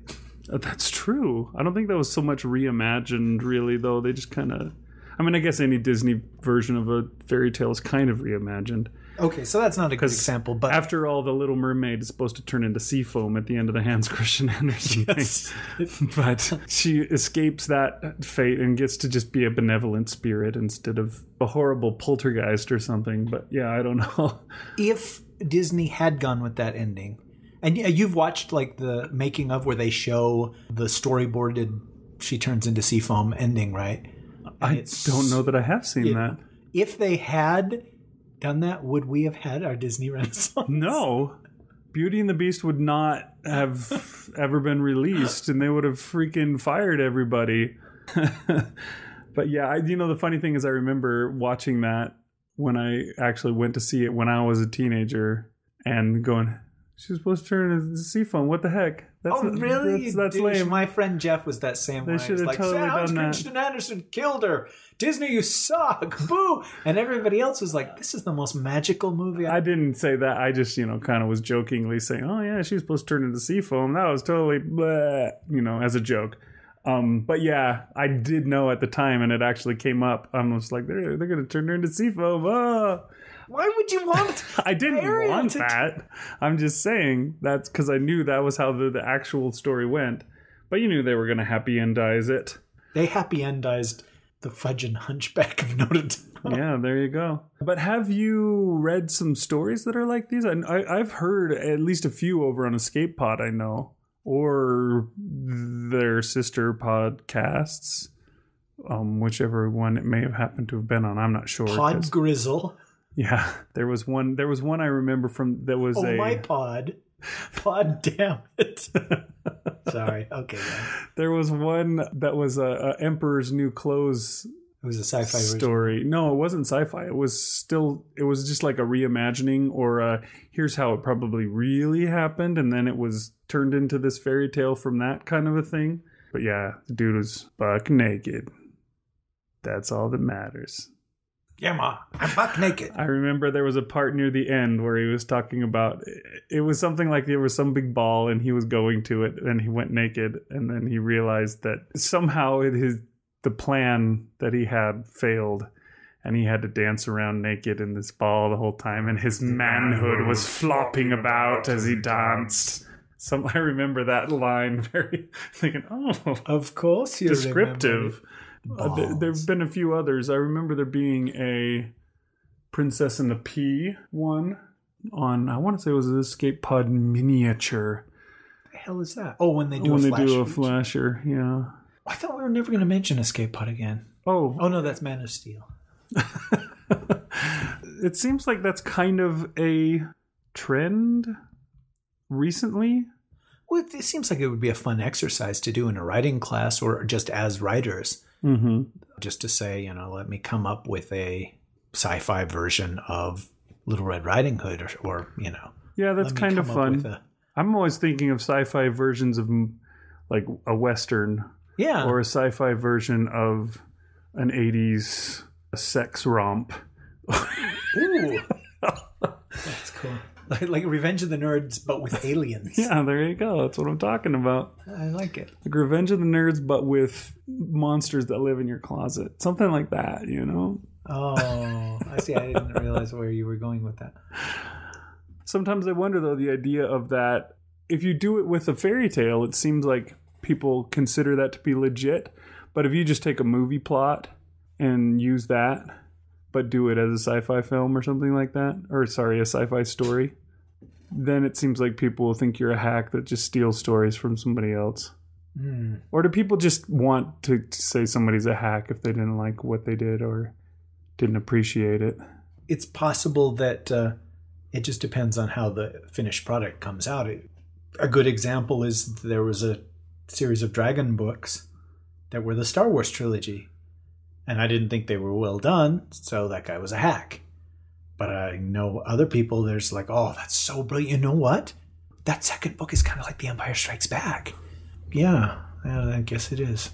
That's true. I don't think that was so much reimagined, really, though. They just kind of... I mean, I guess any Disney version of a fairy tale is kind of reimagined. Okay, so that's not a good example, but... After all, The Little Mermaid is supposed to turn into sea foam at the end of the Hans Christian Andersen thing. But she escapes that fate and gets to just be a benevolent spirit instead of a horrible poltergeist or something. But yeah, I don't know. If Disney had gone with that ending... And you've watched, like, the making of where they show the storyboarded she turns into sea foam ending, right? I don't know that I have seen that. If they had done that, would we have had our Disney Renaissance? No. Beauty and the Beast would not have ever been released, and they would have freaking fired everybody. But yeah, the funny thing is I remember watching that when I actually went to see it when I was a teenager and going, she's supposed to turn into sea foam. What the heck? Really? That's lame. My friend Jeff was that same way. They should have totally done that. Christian Andersen killed her. Disney, you suck. Boo. And everybody else was like, this is the most magical movie. I didn't say that. I just, kind of was jokingly saying, oh, yeah, she's supposed to turn into sea foam. That was totally, bleh, as a joke. But yeah, I did know at the time, and it actually came up. I'm just like, they're going to turn her into sea foam. Oh. Why would you want I didn't want that. I'm just saying that's because I knew that was how the actual story went. But you knew they were going to happy endize it. They happy endized the Fudge and Hunchback of Notre Dame. Yeah, there you go. But have you read some stories that are like these? I've heard at least a few over on Escape Pod, I know. Or their sister podcasts. Whichever one it may have happened to have been on. I'm not sure. Pod Grizzle. Yeah, there was one I remember from that was my pod, damn it. Sorry. Okay. Yeah. There was one that was a Emperor's New Clothes. It was a sci-fi story. Version. No, it wasn't sci-fi. It was just like a reimagining, or here's how it probably really happened, and then it was turned into this fairy tale from that kind of a thing. But yeah, the dude was buck naked. That's all that matters. Yeah, ma, I'm buck naked. I remember there was a part near the end where he was talking about, it was something like there was some big ball and he was going to it and he went naked, and then he realized that somehow the plan that he had failed, and he had to dance around naked in this ball the whole time, and his manhood was flopping about as he danced. I remember that line very thinking, oh, of course you're descriptive. Remember. There have been a few others. I remember there being a Princess and the Pea one on, I want to say it was an Escape Pod miniature. What the hell is that? Oh, when they do a flasher. Yeah. I thought we were never going to mention Escape Pod again. Oh no, that's Man of Steel. It seems like that's kind of a trend recently. Well, it seems like it would be a fun exercise to do in a writing class or just as writers. Mm-hmm. Just to say, you know, let me come up with a sci-fi version of Little Red Riding Hood or you know. Yeah, that's kind of fun. I'm always thinking of sci-fi versions of like a Western. Yeah. Or a sci-fi version of an 80s sex romp. Ooh. That's cool. Like Revenge of the Nerds, but with aliens. Yeah, there you go. That's what I'm talking about. I like it. Like Revenge of the Nerds, but with monsters that live in your closet. Something like that, you know? Oh, I see. I didn't realize where you were going with that. Sometimes I wonder, though, the idea of that. If you do it with a fairy tale, it seems like people consider that to be legit. But if you just take a movie plot and use that, but do it as a sci-fi film or something like that, or sorry, a sci-fi story, then it seems like people will think you're a hack that just steals stories from somebody else. Mm. Or do people just want to say somebody's a hack if they didn't like what they did or didn't appreciate it? It's possible that it just depends on how the finished product comes out. A good example is there was a series of Dragon books that were the Star Wars trilogy. And I didn't think they were well done, so that guy was a hack. But I know other people, there's like, oh, that's so brilliant. You know what? That second book is kind of like The Empire Strikes Back. Yeah, I guess it is.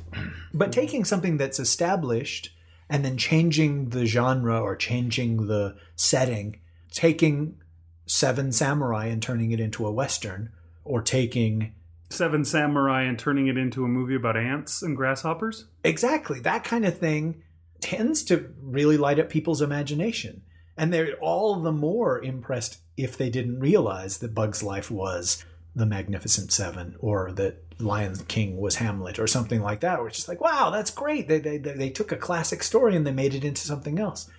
But taking something that's established and then changing the genre or changing the setting, taking Seven Samurai and turning it into a Western, or taking Seven Samurai and turning it into a movie about ants and grasshoppers? Exactly. That kind of thing tends to really light up people's imagination. And they're all the more impressed if they didn't realize that Bug's Life was The Magnificent Seven or that Lion King was Hamlet or something like that. We're just like, wow, that's great. They took a classic story and they made it into something else.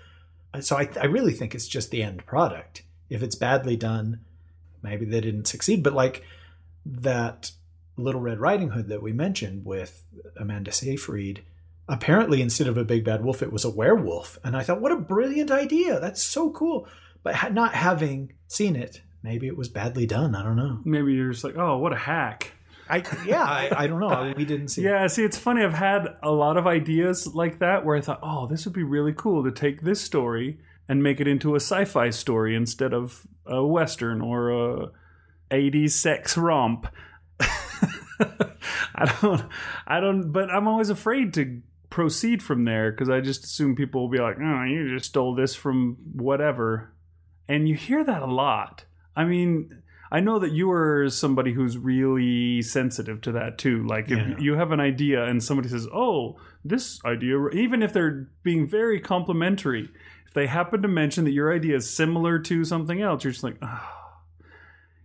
So I really think it's just the end product. If it's badly done, maybe they didn't succeed. But like that Little Red Riding Hood that we mentioned with Amanda Seyfried, apparently instead of a big bad wolf, it was a werewolf. And I thought, what a brilliant idea. That's so cool. But not having seen it, maybe it was badly done. I don't know. Maybe you're just like, oh, what a hack. I don't know. We didn't see it. Yeah, see, it's funny. I've had a lot of ideas like that where I thought, oh, this would be really cool to take this story and make it into a sci-fi story instead of a Western or a 80s sex romp. I don't, but I'm always afraid to proceed from there because I just assume people will be like, oh, you just stole this from whatever. And you hear that a lot. I mean, I know that you are somebody who's really sensitive to that too. Like if you have an idea and somebody says, oh, this idea, even if they're being very complimentary, if they happen to mention that your idea is similar to something else, you're just like, oh.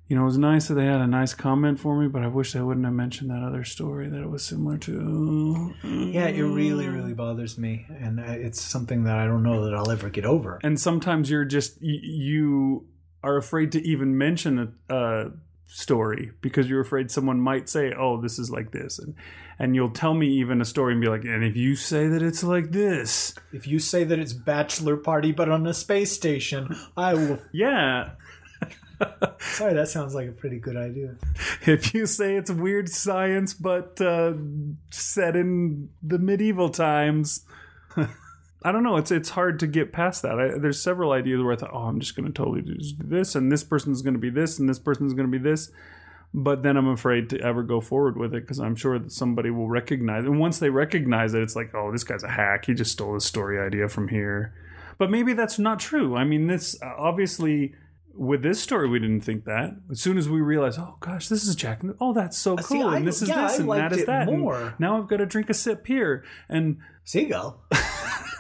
You know, it was nice that they had a nice comment for me, but I wish they wouldn't have mentioned that other story that it was similar to. Yeah, it really, really bothers me. And it's something that I don't know that I'll ever get over. And sometimes you're just, you are afraid to even mention a story because you're afraid someone might say, oh, this is like this. And you'll tell me even a story and be like, and if you say that it's like this. If you say that it's Bachelor Party, but on a space station, I will. Yeah. Sorry, that sounds like a pretty good idea. If you say it's weird science, but set in the medieval times, I don't know. It's hard to get past that. There's several ideas where I thought, oh, I'm just going to totally do this, and this person's going to be this, and this person's going to be this. But then I'm afraid to ever go forward with it because I'm sure that somebody will recognize it. And once they recognize it, it's like, oh, this guy's a hack. He just stole his story idea from here. But maybe that's not true. I mean, this obviously. With this story, we didn't think that. As soon as we realized, oh gosh, this is Jack. Oh, that's so cool. See, and this is this, and that is that. And now I've got to drink a sip here. And Seagull.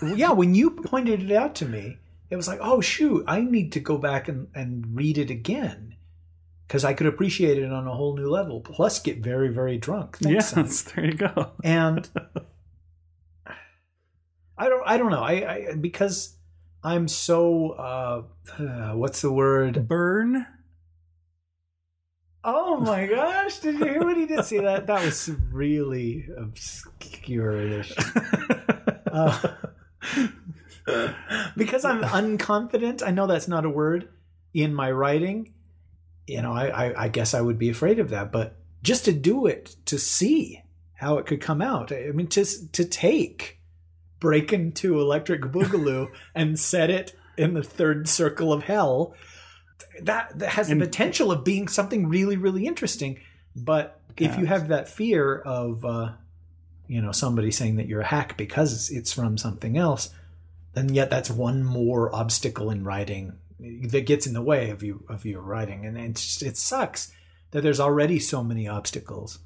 Yeah, when you pointed it out to me, it was like, oh shoot, I need to go back and read it again because I could appreciate it on a whole new level. Plus, get very, very drunk. Thanks, yes, son. There you go. And I don't know. I because I'm so, what's the word? Burn. Oh my gosh, did you hear what he did? See, that was really obscure-ish. Because I'm unconfident, I know that's not a word, in my writing, you know, I guess I would be afraid of that. But just to do it, to see how it could come out, I mean, to take Break Into Electric Boogaloo and set it in the third circle of hell, that has the potential of being something really, really interesting. But if you have that fear of, you know, somebody saying that you're a hack because it's from something else, then yet that's one more obstacle in writing that gets in the way of your writing. And it sucks that there's already so many obstacles.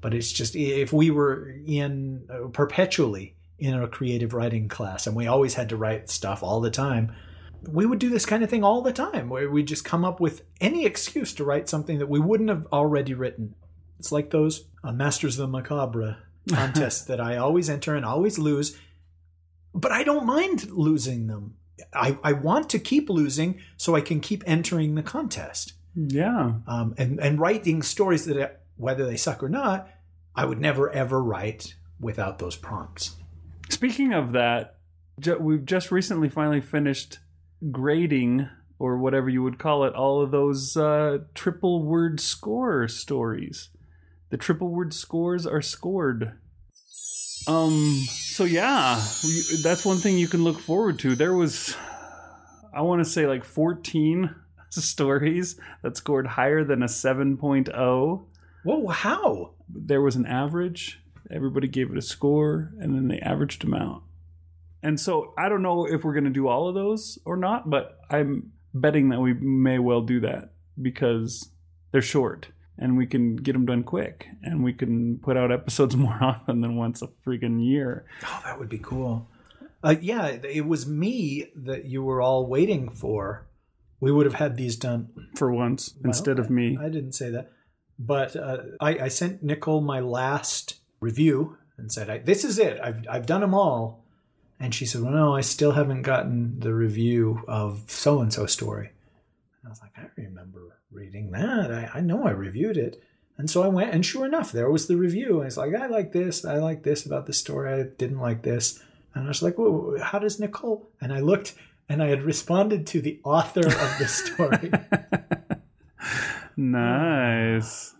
But it's just, if we were in perpetually in a creative writing class and we always had to write stuff all the time, we would do this kind of thing all the time, where we just come up with any excuse to write something that we wouldn't have already written. It's like those Masters of the Macabre contests that I always enter and always lose, but I don't mind losing them. I want to keep losing so I can keep entering the contest. Yeah. And writing stories that, whether they suck or not, I would never, ever write without those prompts. Speaking of that, we've just recently finally finished grading, or whatever you would call it, all of those triple word score stories. The triple word scores are scored. So yeah, that's one thing you can look forward to. There was, I want to say, like 14 stories that scored higher than a 7.0. Whoa, how? There was an average. Everybody gave it a score, and then they averaged them out. And so I don't know if we're going to do all of those or not, but I'm betting that we may well do that because they're short and we can get them done quick, and we can put out episodes more often than once a freaking year. Oh, that would be cool. Yeah, it was me that you were all waiting for. We would have had these done for once instead of me. I didn't say that. But I sent Nicole my last review and said, this is it. I've done them all. And she said, well, no, I still haven't gotten the review of so-and-so story. And I was like, I remember reading that. I know I reviewed it. And so I went, and sure enough, there was the review. And it's like, I like this. I like this about the story. I didn't like this. And I was like, well, how does Nicole? And I looked, and I had responded to the author of the story. Nice.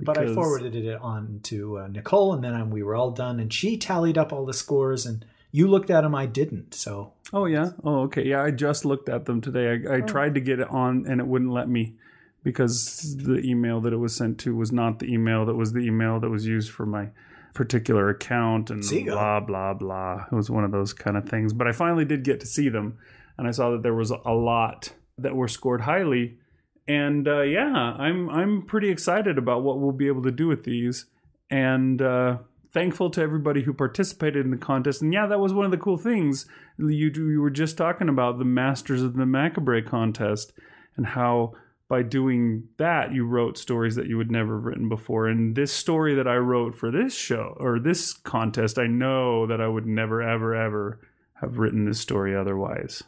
But I forwarded it on to Nicole, and then we were all done. And she tallied up all the scores, and you looked at them, I didn't, so. Oh, yeah? Oh, okay. Yeah, I just looked at them today. I tried to get it on, and it wouldn't let me because the email that it was sent to was not the email that was used for my particular account, and blah, blah, blah. It was one of those kind of things. But I finally did get to see them, and I saw that there was a lot that were scored highly. And, yeah, I'm pretty excited about what we'll be able to do with these. And thankful to everybody who participated in the contest. And yeah, that was one of the cool things. You were just talking about the Masters of the Macabre contest, and how by doing that, you wrote stories that you would never have written before. And this story that I wrote for this show, or this contest, I know that I would never, ever, ever have written this story otherwise.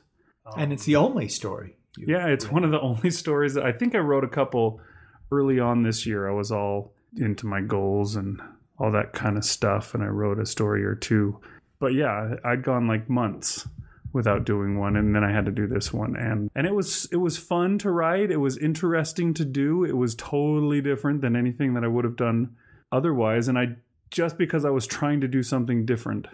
And it's the only story. Yeah, it's one of the only stories that I think I wrote a couple early on this year. I was all into my goals and all that kind of stuff, and I wrote a story or two. But yeah, I'd gone like months without doing one, and then I had to do this one. And it was fun to write. It was interesting to do. It was totally different than anything that I would have done otherwise. And just because I was trying to do something different,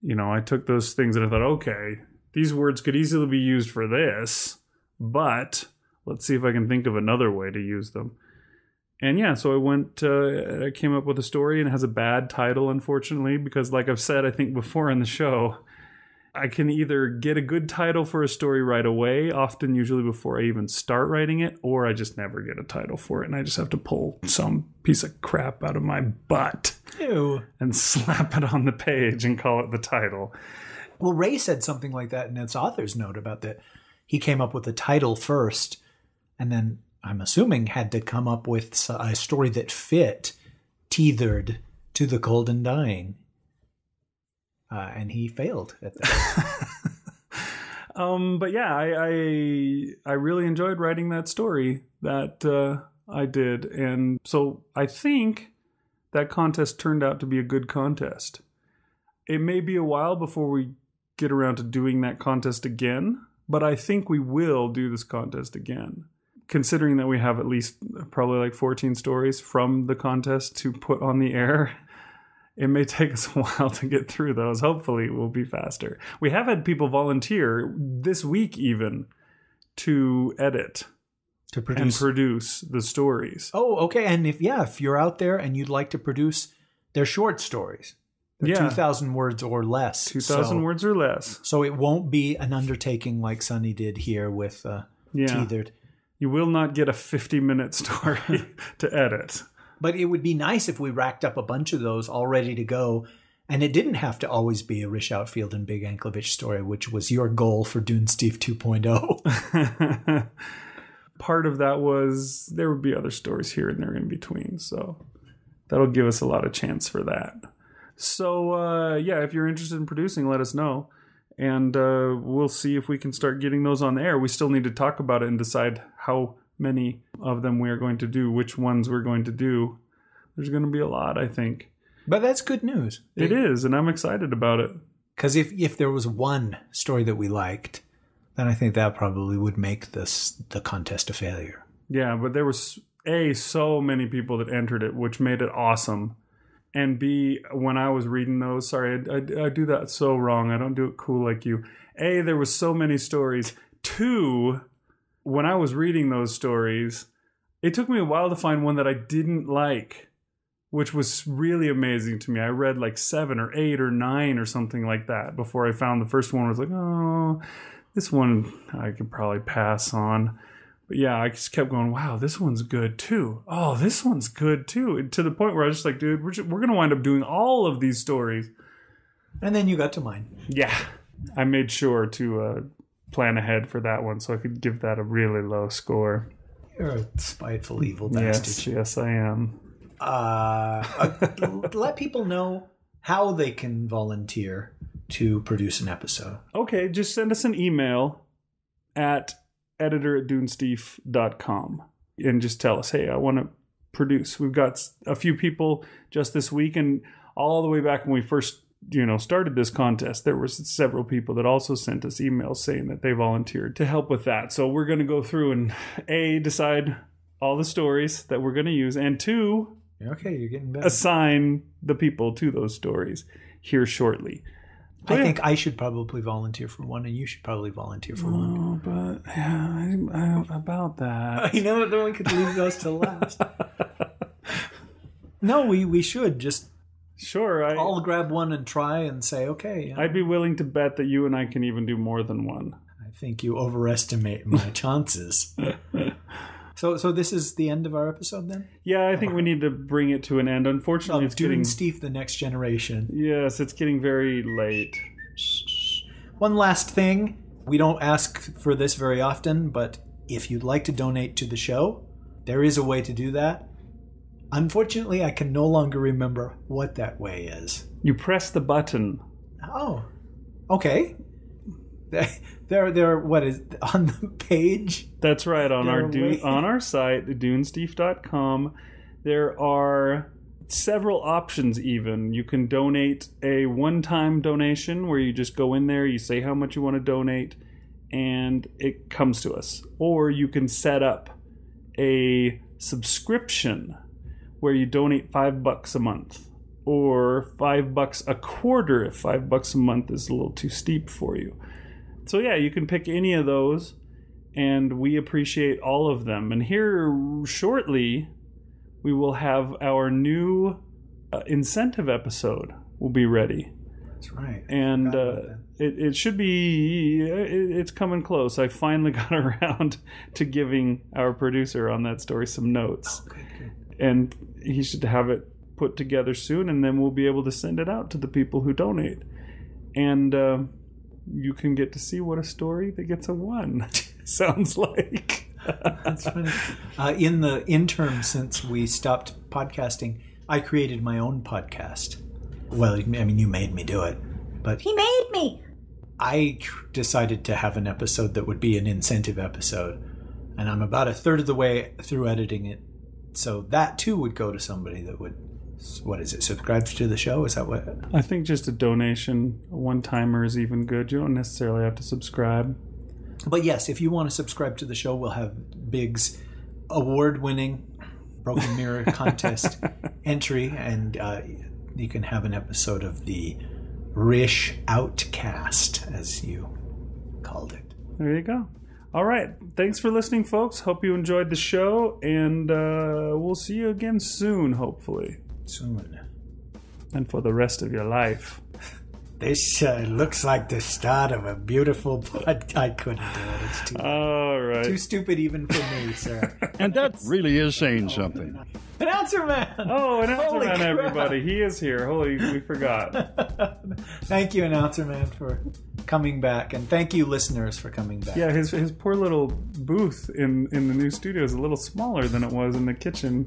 you know, I took those things and I thought, okay, these words could easily be used for this, but let's see if I can think of another way to use them. And yeah, so I came up with a story, and it has a bad title, unfortunately, because like I've said, I think before in the show, I can either get a good title for a story right away, often usually before I even start writing it, or I just never get a title for it, and I just have to pull some piece of crap out of my butt. Ew. And slap it on the page and call it the title. Well, Ray said something like that in its author's note about that. He came up with a title first, and then, I'm assuming, had to come up with a story that fit Tethered to the Cold and Dying. And he failed at that. But yeah, I really enjoyed writing that story that I did. And so I think that contest turned out to be a good contest. It may be a while before we get around to doing that contest again, but I think we will do this contest again. Considering that we have at least probably like 14 stories from the contest to put on the air, it may take us a while to get through those. Hopefully, we'll be faster. We have had people volunteer this week even to edit and produce the stories. Oh, okay. And if you're out there and you'd like to produce their short stories, they're 2,000 words or less. 2,000 words or less. So it won't be an undertaking like Sonny did here with Tethered. You will not get a 50-minute story to edit. But it would be nice if we racked up a bunch of those all ready to go. And it didn't have to always be a Rish Outfield and Big Anklevich story, which was your goal for Dunesteef 2.0. Part of that was there would be other stories here and there in between. So that'll give us a lot of chance for that. So, if you're interested in producing, let us know. And we'll see if we can start getting those on the air. We still need to talk about it and decide how many of them we are going to do, which ones we're going to do. There's going to be a lot, I think. But that's good news. It is, and I'm excited about it. Because if there was one story that we liked, then I think that probably would make the contest a failure. Yeah, but there was, A, so many people that entered it, which made it awesome. And B, when I was reading those, sorry, I do that so wrong. I don't do it cool like you. A, there was so many stories. Two, when I was reading those stories, it took me a while to find one that I didn't like, which was really amazing to me. I read like 7 or 8 or 9 or something like that before I found the first one. I was like, oh, this one I could probably pass on. But yeah, I just kept going, wow, this one's good too. Oh, this one's good too. And to the point where I was just like, dude, we're going to wind up doing all of these stories. And then you got to mine. Yeah. I made sure to plan ahead for that one so I could give that a really low score. You're a spiteful, evil bastard. Yes, I am. Let people know how they can volunteer to produce an episode. Okay, just send us an email at editor@dunesteef.com and just tell us, hey, I want to produce. We've got a few people just this week, and all the way back when we first, started this contest, there were several people that also sent us emails saying that they volunteered to help with that. So we're going to go through and A, decide all the stories that we're going to use, and two, you're getting better, assign the people to those stories here shortly. I think I should probably volunteer for one, and you should probably volunteer for one. Oh, but yeah, I don't know about that. You know, no one could leave those till last. No, we should just all grab one and try and say, okay. Yeah. I'd be willing to bet that you and I can even do more than one. I think you overestimate my chances. So this is the end of our episode then? Yeah, I think we need to bring it to an end. Unfortunately, it's getting... Dunesteef, the next generation. Yes, it's getting very late. One last thing. We don't ask for this very often, but if you'd like to donate to the show, there is a way to do that. Unfortunately, I can no longer remember what that way is. You press the button. Oh, okay. There, what is on the page? That's right, on our site, dunesteef.com, there are several options even. You can donate a one-time donation where you just go in there, you say how much you want to donate, and it comes to us. Or you can set up a subscription where you donate $5 a month or $5 a quarter if $5 a month is a little too steep for you. So yeah, you can pick any of those, and we appreciate all of them. And here shortly, we will have our new incentive episode will be ready. That's right. And it should be, it's coming close. I finally got around to giving our producer on that story some notes. Oh, good. And he should have it put together soon, and then we'll be able to send it out to the people who donate. And... you can get to see what a story that gets a 1 sounds like. That's funny. In the interim, since we stopped podcasting, I created my own podcast. Well, I mean, you made me do it, but he made me. I decided to have an episode that would be an incentive episode, and I'm about a third of the way through editing it. So that too would go to somebody that would, what is it, subscribe to the show? Is that what? I think just a donation, a one-timer is even good. You don't necessarily have to subscribe. But yes, if you want to subscribe to the show, we'll have Big's award-winning Broken Mirror contest entry, and you can have an episode of the Rish Outcast, as you called it. There you go. All right. Thanks for listening, folks. Hope you enjoyed the show, and we'll see you again soon, hopefully. Soon. And for the rest of your life. This looks like the start of a beautiful podcast. I couldn't do it. It's too, all right. Too stupid even for me, sir. And that really is saying something. Announcer Man! Oh, Announcer Man, everybody. He is here. Holy, we forgot. Thank you, Announcer Man, for coming back. And thank you, listeners, for coming back. Yeah, his poor little booth in the new studio is a little smaller than it was in the kitchen.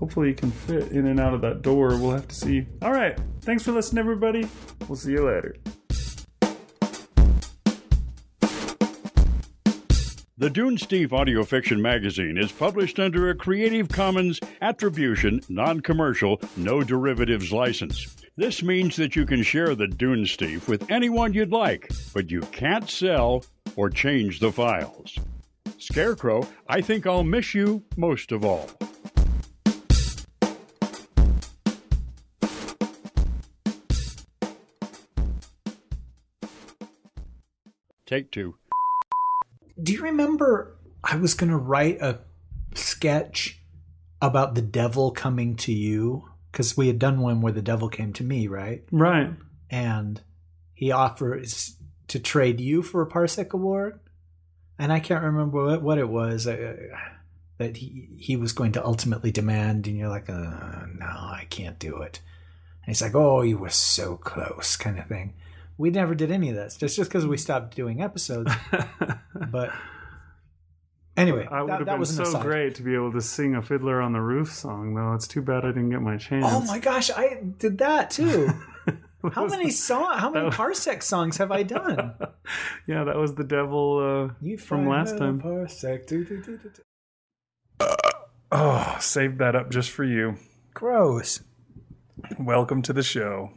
Hopefully you can fit in and out of that door. We'll have to see. All right. Thanks for listening, everybody. We'll see you later. The Dunesteef Audio Fiction Magazine is published under a Creative Commons Attribution, Non-Commercial, No Derivatives license. This means that you can share the Dunesteef with anyone you'd like, but you can't sell or change the files. Scarecrow, I think I'll miss you most of all. Take two. Do you remember I was going to write a sketch about the devil coming to you? Because we had done one where the devil came to me, right? Right. And he offers to trade you for a Parsec Award. And I can't remember what it was that he was going to ultimately demand. And you're like, no, I can't do it. And he's like, oh, you were so close, kind of thing. We never did any of that. It's just because we stopped doing episodes. But anyway, I would have been so great to be able to sing a Fiddler on the Roof song, though. It's too bad I didn't get my chance. Oh my gosh, I did that too. How many Parsec songs have I done? Yeah, that was the devil from last time. Parsec. Oh, saved that up just for you. Gross. Welcome to the show.